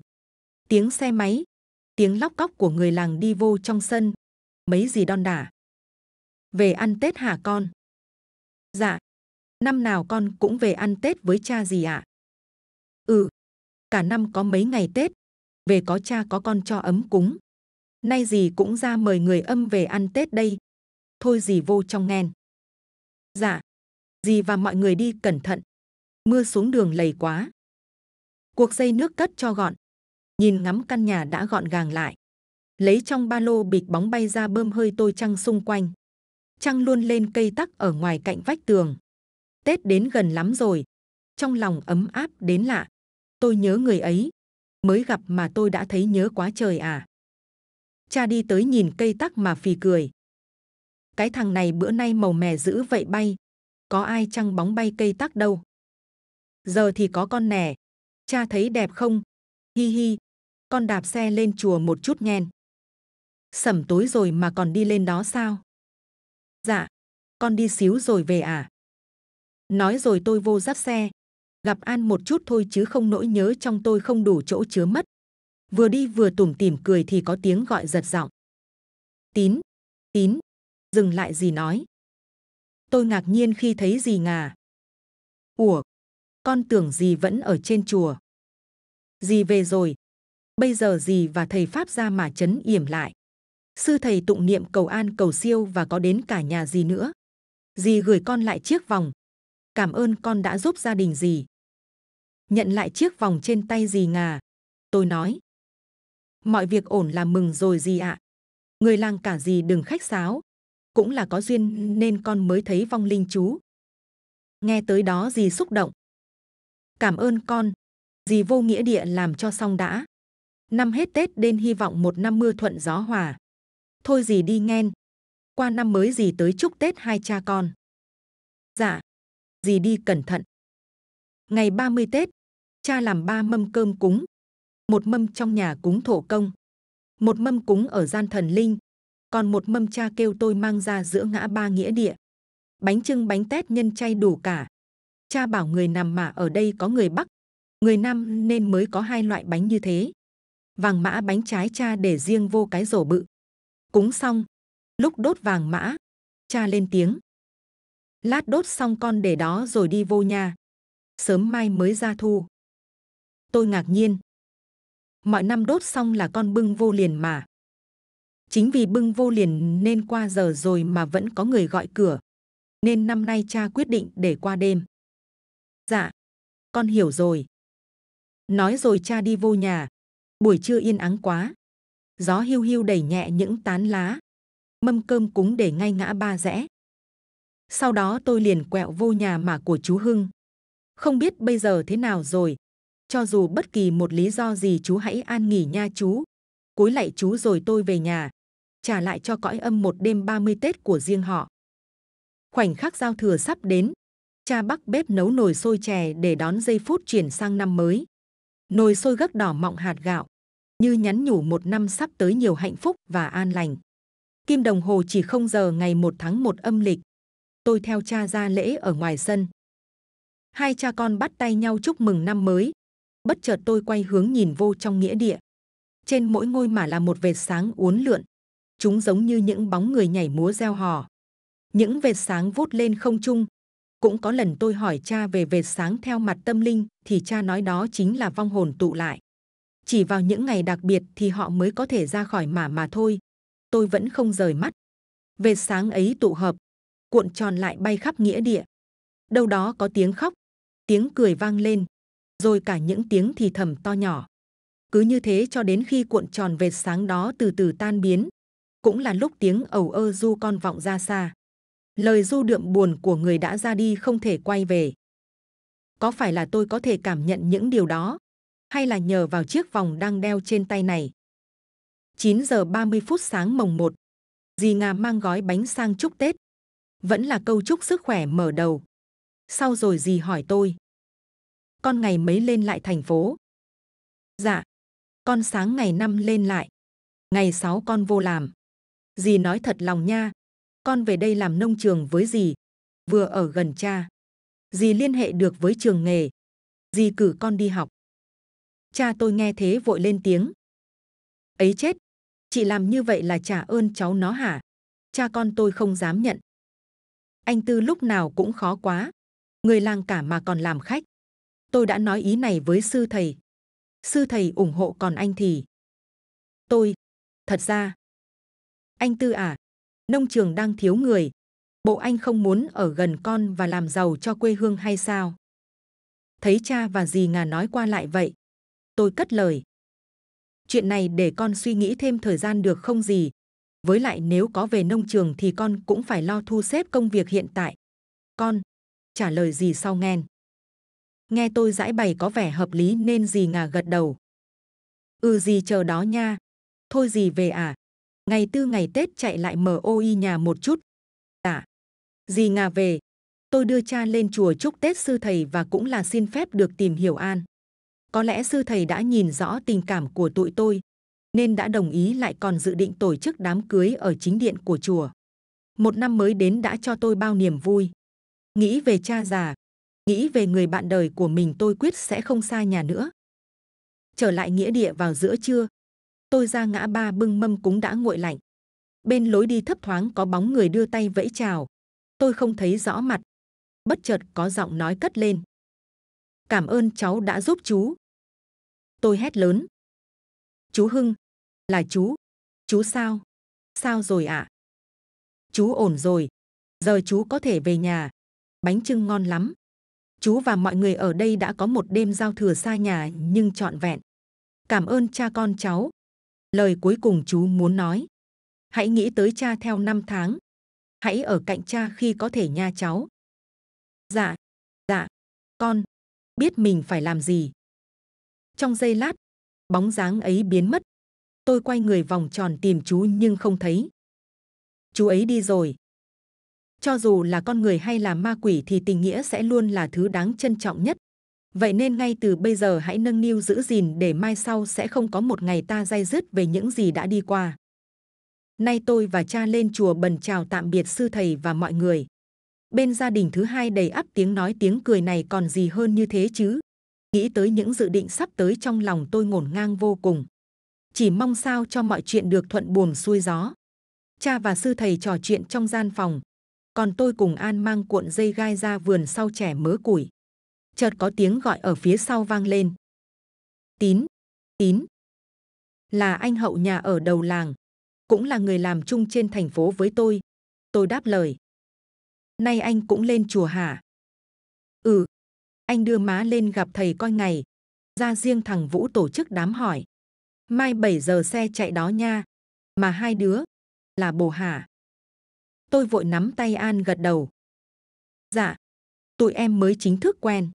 Tiếng xe máy, tiếng lóc cóc của người làng đi vô trong sân. Mấy dì đon đả. Về ăn Tết hả con? Dạ. Năm nào con cũng về ăn Tết với cha dì ạ? Ừ. Cả năm có mấy ngày Tết. Về có cha có con cho ấm cúng. Nay dì cũng ra mời người âm về ăn Tết đây. Thôi dì vô trong nghen. Dạ. Dì và mọi người đi cẩn thận. Mưa xuống đường lầy quá. Cuộc dây nước cất cho gọn. Nhìn ngắm căn nhà đã gọn gàng lại. Lấy trong ba lô bịch bóng bay ra bơm hơi tôi trăng xung quanh. Trăng luôn lên cây tắc ở ngoài cạnh vách tường. Tết đến gần lắm rồi. Trong lòng ấm áp đến lạ. Tôi nhớ người ấy. Mới gặp mà tôi đã thấy nhớ quá trời à. Cha đi tới nhìn cây tắc mà phì cười. Cái thằng này bữa nay màu mè dữ vậy bay. Có ai trăng bóng bay cây tắc đâu. Giờ thì có con nè. Cha thấy đẹp không? Hi hi. Con đạp xe lên chùa một chút nghen. Sẩm tối rồi mà còn đi lên đó sao? Dạ. Con đi xíu rồi về à? Nói rồi tôi vô dắt xe. Gặp An một chút thôi chứ không nỗi nhớ trong tôi không đủ chỗ chứa mất. Vừa đi vừa tủm tỉm cười thì có tiếng gọi giật giọng. Tín. Tín. Dừng lại dì nói. Tôi ngạc nhiên khi thấy dì Ngà. Ủa, con tưởng dì vẫn ở trên chùa. Dì về rồi. Bây giờ dì và thầy Pháp ra mà trấn yểm lại. Sư thầy tụng niệm cầu an cầu siêu và có đến cả nhà dì nữa. Dì gửi con lại chiếc vòng. Cảm ơn con đã giúp gia đình dì. Nhận lại chiếc vòng trên tay dì Ngà. Tôi nói. Mọi việc ổn là mừng rồi dì ạ. Người làng cả dì đừng khách sáo. Cũng là có duyên nên con mới thấy vong linh chú. Nghe tới đó dì xúc động. Cảm ơn con. Dì vô nghĩa địa làm cho xong đã. Năm hết Tết nên hy vọng một năm mưa thuận gió hòa. Thôi dì đi nghen. Qua năm mới dì tới chúc Tết hai cha con. Dạ. Dì đi cẩn thận. Ngày 30 Tết, cha làm 3 mâm cơm cúng. 1 mâm trong nhà cúng thổ công. 1 mâm cúng ở gian thần linh. Còn 1 mâm cha kêu tôi mang ra giữa ngã ba nghĩa địa. Bánh chưng bánh tét nhân chay đủ cả. Cha bảo người nằm mà ở đây có người Bắc, người Nam nên mới có 2 loại bánh như thế. Vàng mã bánh trái cha để riêng vô cái rổ bự. Cúng xong, lúc đốt vàng mã, cha lên tiếng. Lát đốt xong con để đó rồi đi vô nhà. Sớm mai mới ra thu. Tôi ngạc nhiên. Mọi năm đốt xong là con bưng vô liền mà. Chính vì bưng vô liền nên qua giờ rồi mà vẫn có người gọi cửa. Nên năm nay cha quyết định để qua đêm. Dạ, con hiểu rồi. Nói rồi cha đi vô nhà. Buổi trưa yên ắng quá. Gió hiu hiu đẩy nhẹ những tán lá. Mâm cơm cúng để ngay ngã ba rẽ. Sau đó tôi liền quẹo vô nhà mà của chú Hưng. Không biết bây giờ thế nào rồi. Cho dù bất kỳ một lý do gì chú hãy an nghỉ nha chú. Cúi lạy chú rồi tôi về nhà. Trả lại cho cõi âm một đêm 30 Tết của riêng họ. Khoảnh khắc giao thừa sắp đến. Cha bắc bếp nấu nồi xôi chè để đón giây phút chuyển sang năm mới. Nồi xôi gấc đỏ mọng hạt gạo. Như nhắn nhủ một năm sắp tới nhiều hạnh phúc và an lành. Kim đồng hồ chỉ 0 giờ ngày 1 tháng 1 âm lịch. Tôi theo cha ra lễ ở ngoài sân. Hai cha con bắt tay nhau chúc mừng năm mới. Bất chợt tôi quay hướng nhìn vô trong nghĩa địa. Trên mỗi ngôi mà là một vệt sáng uốn lượn. Chúng giống như những bóng người nhảy múa reo hò. Những vệt sáng vút lên không trung. Cũng có lần tôi hỏi cha về vệt sáng theo mặt tâm linh thì cha nói đó chính là vong hồn tụ lại. Chỉ vào những ngày đặc biệt thì họ mới có thể ra khỏi mà thôi. Tôi vẫn không rời mắt. Vệt sáng ấy tụ hợp, cuộn tròn lại bay khắp nghĩa địa. Đâu đó có tiếng khóc, tiếng cười vang lên, rồi cả những tiếng thì thầm to nhỏ. Cứ như thế cho đến khi cuộn tròn vệt sáng đó từ từ tan biến. Cũng là lúc tiếng ầu ơ du con vọng ra xa. Lời du đượm buồn của người đã ra đi không thể quay về. Có phải là tôi có thể cảm nhận những điều đó? Hay là nhờ vào chiếc vòng đang đeo trên tay này? 9 giờ 30 phút sáng mồng 1. Dì Nga mang gói bánh sang chúc Tết. Vẫn là câu chúc sức khỏe mở đầu. Sau rồi dì hỏi tôi. Con ngày mấy lên lại thành phố? Dạ. Con sáng ngày 5 lên lại. Ngày 6 con vô làm. Dì nói thật lòng nha. Con về đây làm nông trường với dì. Vừa ở gần cha. Dì liên hệ được với trường nghề. Dì cử con đi học. Cha tôi nghe thế vội lên tiếng. Ấy chết. Chị làm như vậy là trả ơn cháu nó hả? Cha con tôi không dám nhận. Anh Tư lúc nào cũng khó quá. Người làng cả mà còn làm khách. Tôi đã nói ý này với sư thầy. Sư thầy ủng hộ còn anh thì... Tôi. Thật ra. Anh Tư à. Nông trường đang thiếu người. Bộ anh không muốn ở gần con và làm giàu cho quê hương hay sao? Thấy cha và dì Nga nói qua lại vậy. Tôi cất lời. Chuyện này để con suy nghĩ thêm thời gian được không dì? Với lại nếu có về nông trường thì con cũng phải lo thu xếp công việc hiện tại. Con. Trả lời dì sau nghen. Nghe tôi giải bày có vẻ hợp lý nên dì Nga gật đầu. Ừ dì chờ đó nha. Thôi dì về à. Ngày tư ngày Tết chạy lại mở ôi nhà một chút. Dạ. Dì Nga về. Tôi đưa cha lên chùa chúc Tết sư thầy và cũng là xin phép được tìm hiểu an. Có lẽ sư thầy đã nhìn rõ tình cảm của tụi tôi, nên đã đồng ý lại còn dự định tổ chức đám cưới ở chính điện của chùa. Một năm mới đến đã cho tôi bao niềm vui. Nghĩ về cha già, nghĩ về người bạn đời của mình tôi quyết sẽ không xa nhà nữa. Trở lại nghĩa địa vào giữa trưa, tôi ra ngã ba bưng mâm cúng đã nguội lạnh. Bên lối đi thấp thoáng có bóng người đưa tay vẫy chào. Tôi không thấy rõ mặt. Bất chợt có giọng nói cất lên. Cảm ơn cháu đã giúp chú. Tôi hét lớn. Chú Hưng. Là chú. Chú sao? Sao rồi ạ? Chú ổn rồi. Giờ chú có thể về nhà. Bánh chưng ngon lắm. Chú và mọi người ở đây đã có một đêm giao thừa xa nhà nhưng trọn vẹn. Cảm ơn cha con cháu. Lời cuối cùng chú muốn nói. Hãy nghĩ tới cha theo năm tháng. Hãy ở cạnh cha khi có thể nha cháu. Dạ. Dạ. Con. Biết mình phải làm gì. Trong giây lát, bóng dáng ấy biến mất. Tôi quay người vòng tròn tìm chú nhưng không thấy. Chú ấy đi rồi. Cho dù là con người hay là ma quỷ thì tình nghĩa sẽ luôn là thứ đáng trân trọng nhất. Vậy nên ngay từ bây giờ hãy nâng niu giữ gìn để mai sau sẽ không có một ngày ta day dứt về những gì đã đi qua. Nay tôi và cha lên chùa bần chào tạm biệt sư thầy và mọi người. Bên gia đình thứ hai đầy ắp tiếng nói tiếng cười này còn gì hơn như thế chứ. Nghĩ tới những dự định sắp tới trong lòng tôi ngổn ngang vô cùng. Chỉ mong sao cho mọi chuyện được thuận buồm xuôi gió. Cha và sư thầy trò chuyện trong gian phòng. Còn tôi cùng An mang cuộn dây gai ra vườn sau chẻ mớ củi. Chợt có tiếng gọi ở phía sau vang lên. Tín, Tín. Là anh Hậu nhà ở đầu làng. Cũng là người làm chung trên thành phố với tôi. Tôi đáp lời. Nay anh cũng lên chùa hả? Ừ. Anh đưa má lên gặp thầy coi ngày. Ra riêng thằng Vũ tổ chức đám hỏi. Mai 7 giờ xe chạy đó nha. Mà hai đứa là bồ hả? Tôi vội nắm tay An gật đầu. Dạ, tụi em mới chính thức quen.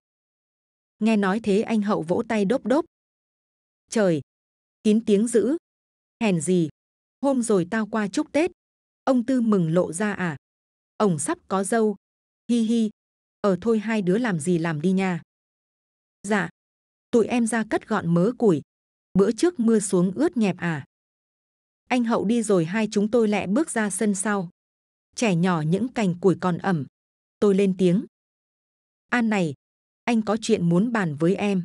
Nghe nói thế anh Hậu vỗ tay đốp đốp. Trời, kín tiếng dữ. Hèn gì, hôm rồi tao qua chúc Tết. Ông Tư mừng lộ ra à? Ổng sắp có dâu. Hi hi, thôi hai đứa làm gì làm đi nha. Dạ, tụi em ra cất gọn mớ củi. Bữa trước mưa xuống ướt nhẹp à? Anh Hậu đi rồi hai chúng tôi lẹ bước ra sân sau. Trẻ nhỏ những cành củi còn ẩm. Tôi lên tiếng. An này, anh có chuyện muốn bàn với em.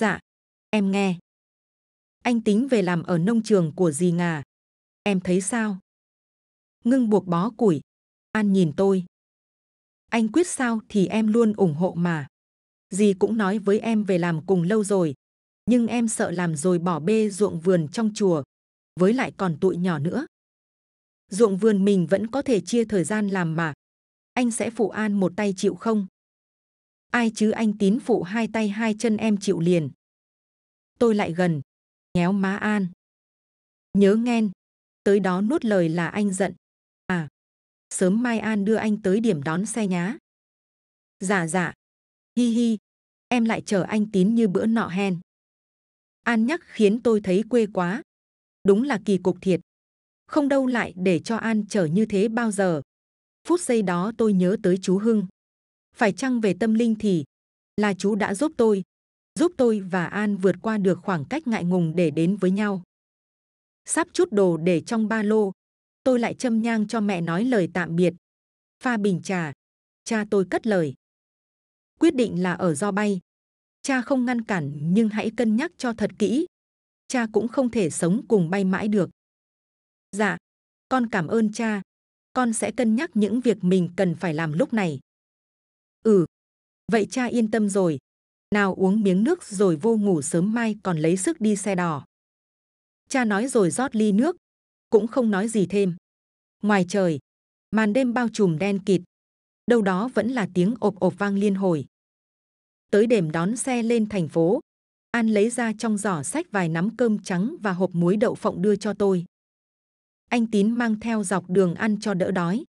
Dạ, em nghe. Anh tính về làm ở nông trường của dì Ngà. Em thấy sao? Ngưng buộc bó củi. An nhìn tôi. Anh quyết sao thì em luôn ủng hộ mà. Dì cũng nói với em về làm cùng lâu rồi. Nhưng em sợ làm rồi bỏ bê ruộng vườn trong chùa. Với lại còn tụi nhỏ nữa. Ruộng vườn mình vẫn có thể chia thời gian làm mà. Anh sẽ phụ An một tay chịu không? Ai chứ anh Tín phụ hai tay hai chân em chịu liền. Tôi lại gần, nhéo má An. Nhớ nghen, tới đó nuốt lời là anh giận. À, sớm mai An đưa anh tới điểm đón xe nhá. Dạ dạ, hi hi, em lại chờ anh Tín như bữa nọ hen. An nhắc khiến tôi thấy quê quá. Đúng là kỳ cục thiệt. Không đâu lại để cho An chờ như thế bao giờ. Phút giây đó tôi nhớ tới chú Hưng. Phải chăng về tâm linh thì là chú đã giúp tôi và An vượt qua được khoảng cách ngại ngùng để đến với nhau. Sắp chút đồ để trong ba lô, tôi lại châm nhang cho mẹ nói lời tạm biệt. Pha bình trà, cha tôi cất lời. Quyết định là ở do bay. Cha không ngăn cản nhưng hãy cân nhắc cho thật kỹ. Cha cũng không thể sống cùng bay mãi được. Dạ, con cảm ơn cha. Con sẽ cân nhắc những việc mình cần phải làm lúc này. Ừ, vậy cha yên tâm rồi. Nào uống miếng nước rồi vô ngủ sớm mai còn lấy sức đi xe đò. Cha nói rồi rót ly nước. Cũng không nói gì thêm. Ngoài trời, màn đêm bao trùm đen kịt. Đâu đó vẫn là tiếng ộp ộp vang liên hồi. Tới điểm đón xe lên thành phố, An lấy ra trong giỏ xách vài nắm cơm trắng và hộp muối đậu phộng đưa cho tôi. Anh Tín mang theo dọc đường ăn cho đỡ đói.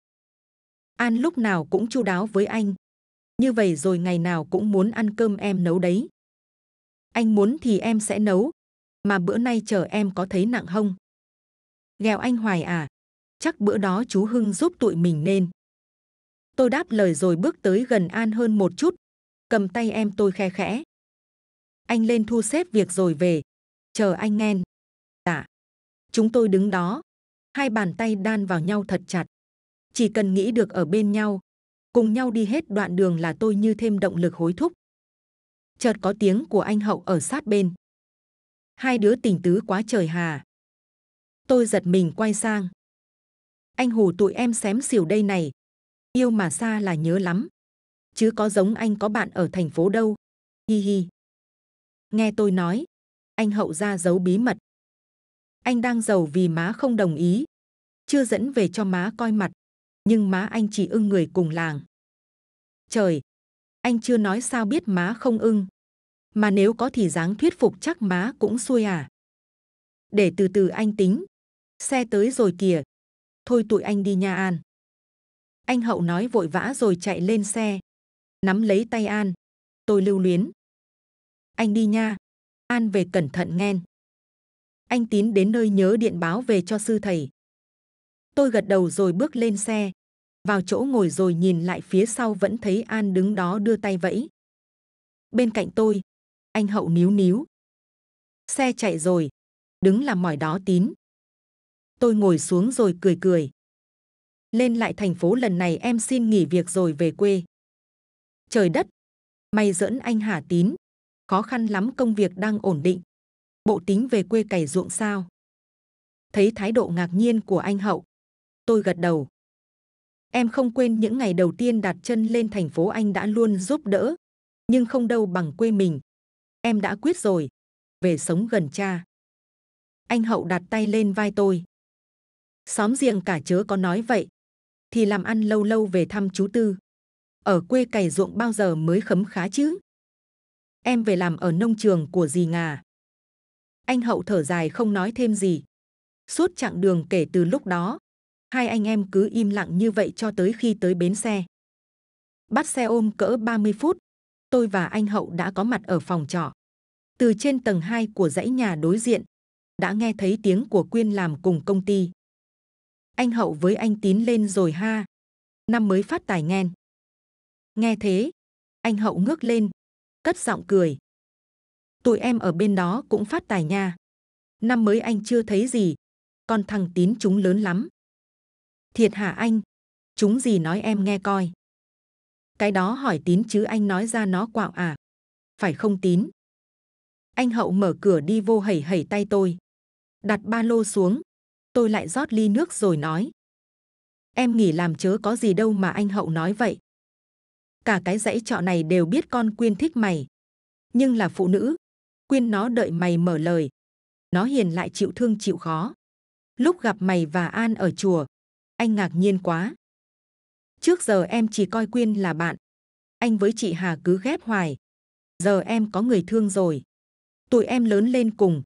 An lúc nào cũng chu đáo với anh. Như vậy rồi ngày nào cũng muốn ăn cơm em nấu đấy. Anh muốn thì em sẽ nấu. Mà bữa nay chờ em có thấy nặng không? Ghẹo anh Hoài à? Chắc bữa đó chú Hưng giúp tụi mình nên. Tôi đáp lời rồi bước tới gần An hơn một chút. Cầm tay em tôi khe khẽ. Anh lên thu xếp việc rồi về. Chờ anh nghe. Dạ. Chúng tôi đứng đó. Hai bàn tay đan vào nhau thật chặt. Chỉ cần nghĩ được ở bên nhau. Cùng nhau đi hết đoạn đường là tôi như thêm động lực hối thúc. Chợt có tiếng của anh Hậu ở sát bên. Hai đứa tình tứ quá trời hà. Tôi giật mình quay sang. Anh hù tụi em xém xỉu đây này. Yêu mà xa là nhớ lắm. Chứ có giống anh có bạn ở thành phố đâu. Hi hi. Nghe tôi nói. Anh Hậu ra giấu bí mật. Anh đang giàu vì má không đồng ý. Chưa dẫn về cho má coi mặt. Nhưng má anh chỉ ưng người cùng làng. Trời, anh chưa nói sao biết má không ưng. Mà nếu có thì dáng thuyết phục chắc má cũng xuôi à. Để từ từ anh tính. Xe tới rồi kìa. Thôi tụi anh đi nha An. Anh Hậu nói vội vã rồi chạy lên xe. Nắm lấy tay An. Tôi lưu luyến. Anh đi nha. An về cẩn thận nghe. Anh Tín đến nơi nhớ điện báo về cho sư thầy. Tôi gật đầu rồi bước lên xe. Vào chỗ ngồi rồi nhìn lại phía sau vẫn thấy An đứng đó đưa tay vẫy. Bên cạnh tôi, anh Hậu níu níu. Xe chạy rồi. Đứng làm mỏi đó Tín. Tôi ngồi xuống rồi cười cười. Lên lại thành phố lần này em xin nghỉ việc rồi về quê. Trời đất! Mày giỡn anh hả Tín? Khó khăn lắm công việc đang ổn định. Bộ tính về quê cày ruộng sao? Thấy thái độ ngạc nhiên của anh Hậu. Tôi gật đầu. Em không quên những ngày đầu tiên đặt chân lên thành phố anh đã luôn giúp đỡ. Nhưng không đâu bằng quê mình. Em đã quyết rồi. Về sống gần cha. Anh Hậu đặt tay lên vai tôi. Xóm giềng cả chớ có nói vậy. Thì làm ăn lâu lâu về thăm chú Tư. ở quê cày ruộng bao giờ mới khấm khá chứ? Em về làm ở nông trường của dì Ngà. Anh Hậu thở dài không nói thêm gì. Suốt chặng đường kể từ lúc đó, hai anh em cứ im lặng như vậy cho tới khi tới bến xe. Bắt xe ôm cỡ 30 phút, tôi và anh Hậu đã có mặt ở phòng trọ. Từ trên tầng 2 của dãy nhà đối diện, đã nghe thấy tiếng của Quyên làm cùng công ty. Anh Hậu với anh Tín lên rồi ha, năm mới phát tài nghen. Nghe thế, anh Hậu ngước lên, cất giọng cười. Tụi em ở bên đó cũng phát tài nha. Năm mới anh chưa thấy gì, còn thằng Tín chúng lớn lắm. Thiệt hả anh? Chúng gì nói em nghe coi. Cái đó hỏi Tín chứ anh nói ra nó quạo à? Phải không Tín? Anh Hậu mở cửa đi vô hẩy hẩy tay tôi. Đặt ba lô xuống, tôi lại rót ly nước rồi nói. Em nghỉ làm chớ có gì đâu mà anh Hậu nói vậy. Cả cái dãy trọ này đều biết con Quyên thích mày. Nhưng là phụ nữ, Quyên nó đợi mày mở lời. Nó hiền lại chịu thương chịu khó. Lúc gặp mày và An ở chùa, anh ngạc nhiên quá. Trước giờ em chỉ coi Quyên là bạn. Anh với chị Hà cứ ghép hoài. Giờ em có người thương rồi. Tụi em lớn lên cùng,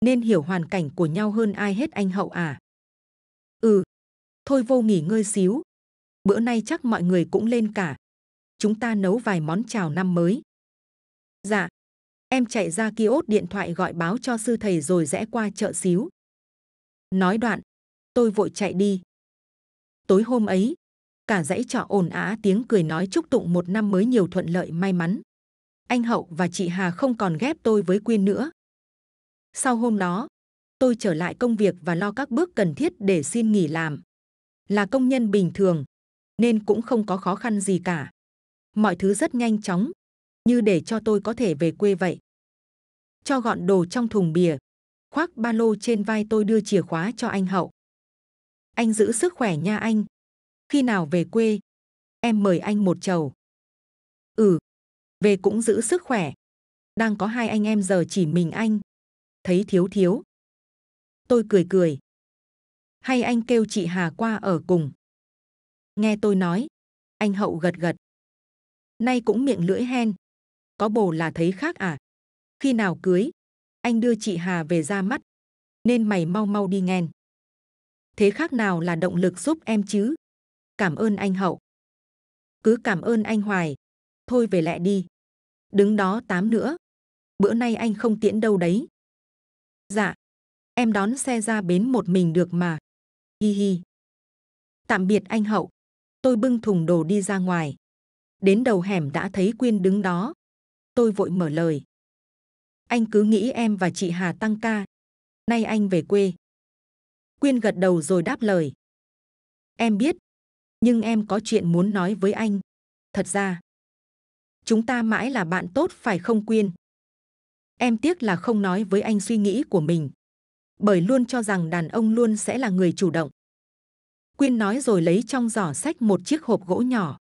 nên hiểu hoàn cảnh của nhau hơn ai hết anh Hậu à. Ừ, thôi vô nghỉ ngơi xíu. Bữa nay chắc mọi người cũng lên cả. Chúng ta nấu vài món chào năm mới. Dạ, em chạy ra kiosk điện thoại gọi báo cho sư thầy rồi rẽ qua chợ xíu. Nói đoạn, tôi vội chạy đi. Tối hôm ấy, cả dãy trọ ồn ào tiếng cười nói chúc tụng một năm mới nhiều thuận lợi may mắn. Anh Hậu và chị Hà không còn ghép tôi với Quyên nữa. Sau hôm đó, tôi trở lại công việc và lo các bước cần thiết để xin nghỉ làm. Là công nhân bình thường, nên cũng không có khó khăn gì cả. Mọi thứ rất nhanh chóng, như để cho tôi có thể về quê vậy. Cho gọn đồ trong thùng bìa, khoác ba lô trên vai tôi đưa chìa khóa cho anh Hậu. Anh giữ sức khỏe nha anh. Khi nào về quê, em mời anh một chầu. Ừ, về cũng giữ sức khỏe. Đang có hai anh em giờ chỉ mình anh. Thấy thiếu thiếu. Tôi cười cười. Hay anh kêu chị Hà qua ở cùng. Nghe tôi nói, anh Hậu gật gật. Nay cũng miệng lưỡi hen. Có bồ là thấy khác à? Khi nào cưới, anh đưa chị Hà về ra mắt. Nên mày mau mau đi nghen. Thế khác nào là động lực giúp em chứ? Cảm ơn anh Hậu. Cứ cảm ơn anh hoài. Thôi về lẹ đi. Đứng đó tám nữa. Bữa nay anh không tiễn đâu đấy. Dạ. Em đón xe ra bến một mình được mà. Hi hi. Tạm biệt anh Hậu. Tôi bưng thùng đồ đi ra ngoài. Đến đầu hẻm đã thấy Quyên đứng đó. Tôi vội mở lời. Anh cứ nghĩ em và chị Hà tăng ca. Nay anh về quê. Quyên gật đầu rồi đáp lời. Em biết. Nhưng em có chuyện muốn nói với anh. Thật ra, chúng ta mãi là bạn tốt phải không Quyên? Em tiếc là không nói với anh suy nghĩ của mình. Bởi luôn cho rằng đàn ông luôn sẽ là người chủ động. Quyên nói rồi lấy trong giỏ xách một chiếc hộp gỗ nhỏ.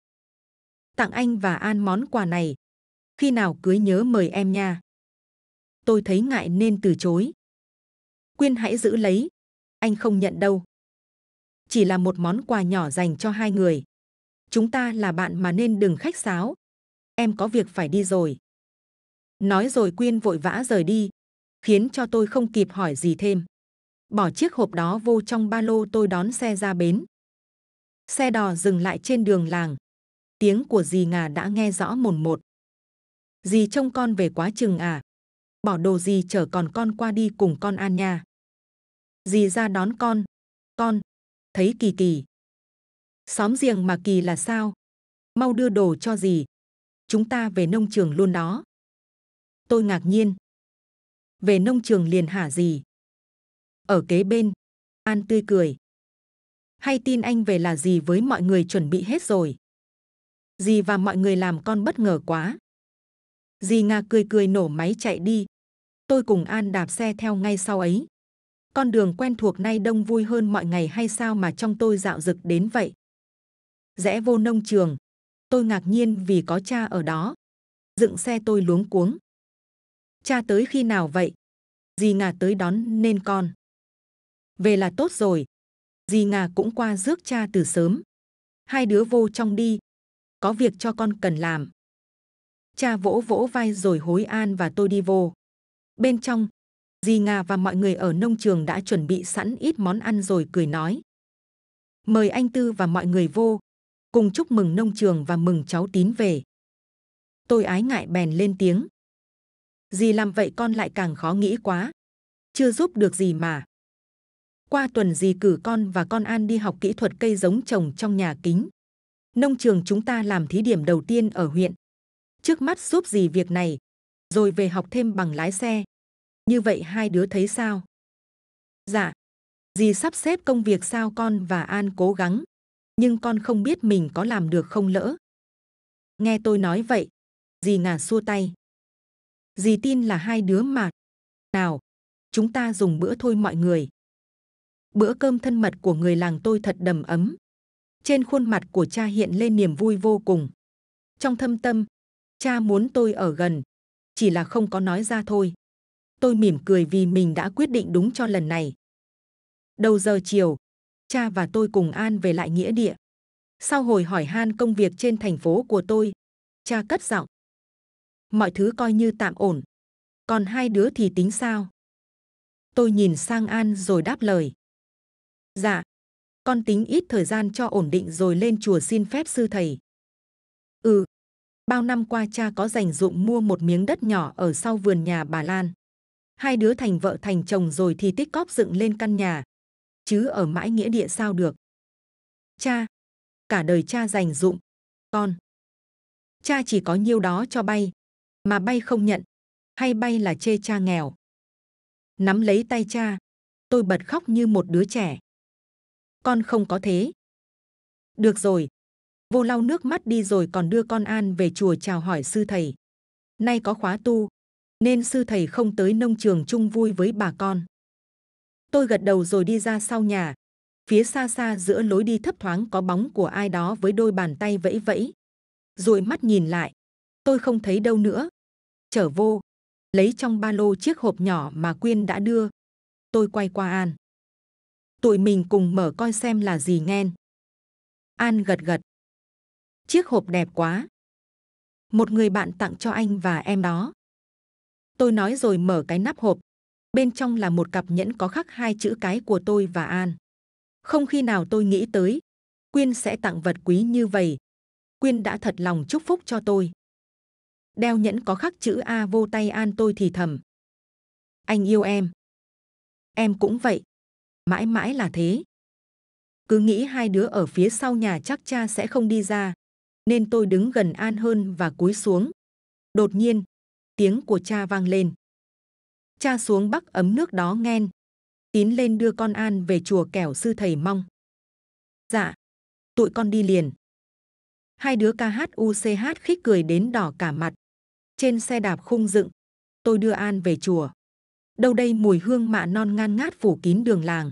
Tặng anh và An món quà này. Khi nào cưới nhớ mời em nha. Tôi thấy ngại nên từ chối. Quyên hãy giữ lấy. Anh không nhận đâu. Chỉ là một món quà nhỏ dành cho hai người. Chúng ta là bạn mà nên đừng khách sáo. Em có việc phải đi rồi. Nói rồi Quyên vội vã rời đi. Khiến cho tôi không kịp hỏi gì thêm. Bỏ chiếc hộp đó vô trong ba lô tôi đón xe ra bến. Xe đò dừng lại trên đường làng. Tiếng của dì Ngà đã nghe rõ mồn một. Dì trông con về quá chừng à? Bỏ đồ dì chở còn con qua đi cùng con An nha. Dì ra đón con. Con. Thấy Kỳ Kỳ. Xóm giềng mà Kỳ là sao? Mau đưa đồ cho dì. Chúng ta về nông trường luôn đó. Tôi ngạc nhiên. Về nông trường liền hả dì? Ở kế bên, An tươi cười. Hay tin anh về là dì với mọi người chuẩn bị hết rồi. Dì và mọi người làm con bất ngờ quá. Dì Nga cười cười nổ máy chạy đi. Tôi cùng An đạp xe theo ngay sau ấy. Con đường quen thuộc nay đông vui hơn mọi ngày hay sao mà trong tôi dạo dực đến vậy? Rẽ vô nông trường, tôi ngạc nhiên vì có cha ở đó. Dựng xe tôi luống cuống. Cha tới khi nào vậy? Dì Ngà tới đón nên con. Về là tốt rồi. Dì Ngà cũng qua rước cha từ sớm. Hai đứa vô trong đi. có việc cho con cần làm. Cha vỗ vỗ vai rồi hối An và tôi đi vô. Bên trong, dì Nga và mọi người ở nông trường đã chuẩn bị sẵn ít món ăn rồi cười nói. Mời anh Tư và mọi người vô, cùng chúc mừng nông trường và mừng cháu Tín về. Tôi ái ngại bèn lên tiếng. Dì làm vậy con lại càng khó nghĩ quá. Chưa giúp được gì mà. Qua tuần dì cử con và con An đi học kỹ thuật cây giống trồng trong nhà kính. Nông trường chúng ta làm thí điểm đầu tiên ở huyện. Trước mắt giúp dì việc này, rồi về học thêm bằng lái xe. Như vậy hai đứa thấy sao? Dạ, dì sắp xếp công việc sao con và An cố gắng. Nhưng con không biết mình có làm được không lỡ. Nghe tôi nói vậy, dì Ngà xua tay. Dì tin là hai đứa mà. Nào, chúng ta dùng bữa thôi mọi người. Bữa cơm thân mật của người làng tôi thật đầm ấm. Trên khuôn mặt của cha hiện lên niềm vui vô cùng. Trong thâm tâm, cha muốn tôi ở gần, chỉ là không có nói ra thôi. Tôi mỉm cười vì mình đã quyết định đúng cho lần này. Đầu giờ chiều, cha và tôi cùng An về lại nghĩa địa. Sau hồi hỏi han công việc trên thành phố của tôi, cha cất giọng. Mọi thứ coi như tạm ổn. Còn hai đứa thì tính sao? Tôi nhìn sang An rồi đáp lời. Dạ, con tính ít thời gian cho ổn định rồi lên chùa xin phép sư thầy. Ừ, bao năm qua cha có dành dụm mua một miếng đất nhỏ ở sau vườn nhà bà Lan. Hai đứa thành vợ thành chồng rồi thì tích cóp dựng lên căn nhà. Chứ ở mãi nghĩa địa sao được. Cha, cả đời cha dành dụm, con. Cha chỉ có nhiêu đó cho bay, mà bay không nhận, hay bay là chê cha nghèo. Nắm lấy tay cha, tôi bật khóc như một đứa trẻ. Con không có thế. Được rồi, vô lau nước mắt đi rồi còn đưa con An về chùa chào hỏi sư thầy. Nay có khóa tu, nên sư thầy không tới nông trường chung vui với bà con. Tôi gật đầu rồi đi ra sau nhà. Phía xa xa giữa lối đi thấp thoáng có bóng của ai đó với đôi bàn tay vẫy vẫy. Rồi mắt nhìn lại, tôi không thấy đâu nữa. Trở vô, lấy trong ba lô chiếc hộp nhỏ mà Quyên đã đưa. Tôi quay qua An. Tụi mình cùng mở coi xem là gì nghen. An gật gật. Chiếc hộp đẹp quá. Một người bạn tặng cho anh và em đó. Tôi nói rồi mở cái nắp hộp. Bên trong là một cặp nhẫn có khắc hai chữ cái của tôi và An. Không khi nào tôi nghĩ tới, Quyên sẽ tặng vật quý như vậy. Quyên đã thật lòng chúc phúc cho tôi. Đeo nhẫn có khắc chữ A vô tay An tôi thì thầm. Anh yêu em. Em cũng vậy. Mãi mãi là thế. Cứ nghĩ hai đứa ở phía sau nhà chắc cha sẽ không đi ra. Nên tôi đứng gần An hơn và cúi xuống. Đột nhiên, tiếng của cha vang lên. Cha xuống bắc ấm nước đó nghen. Tín lên đưa con An về chùa kẻo sư thầy mong. Dạ, tụi con đi liền. Hai đứa KHUCH khích cười đến đỏ cả mặt. Trên xe đạp khung dựng, tôi đưa An về chùa. Đâu đây mùi hương mạ non ngan ngát phủ kín đường làng.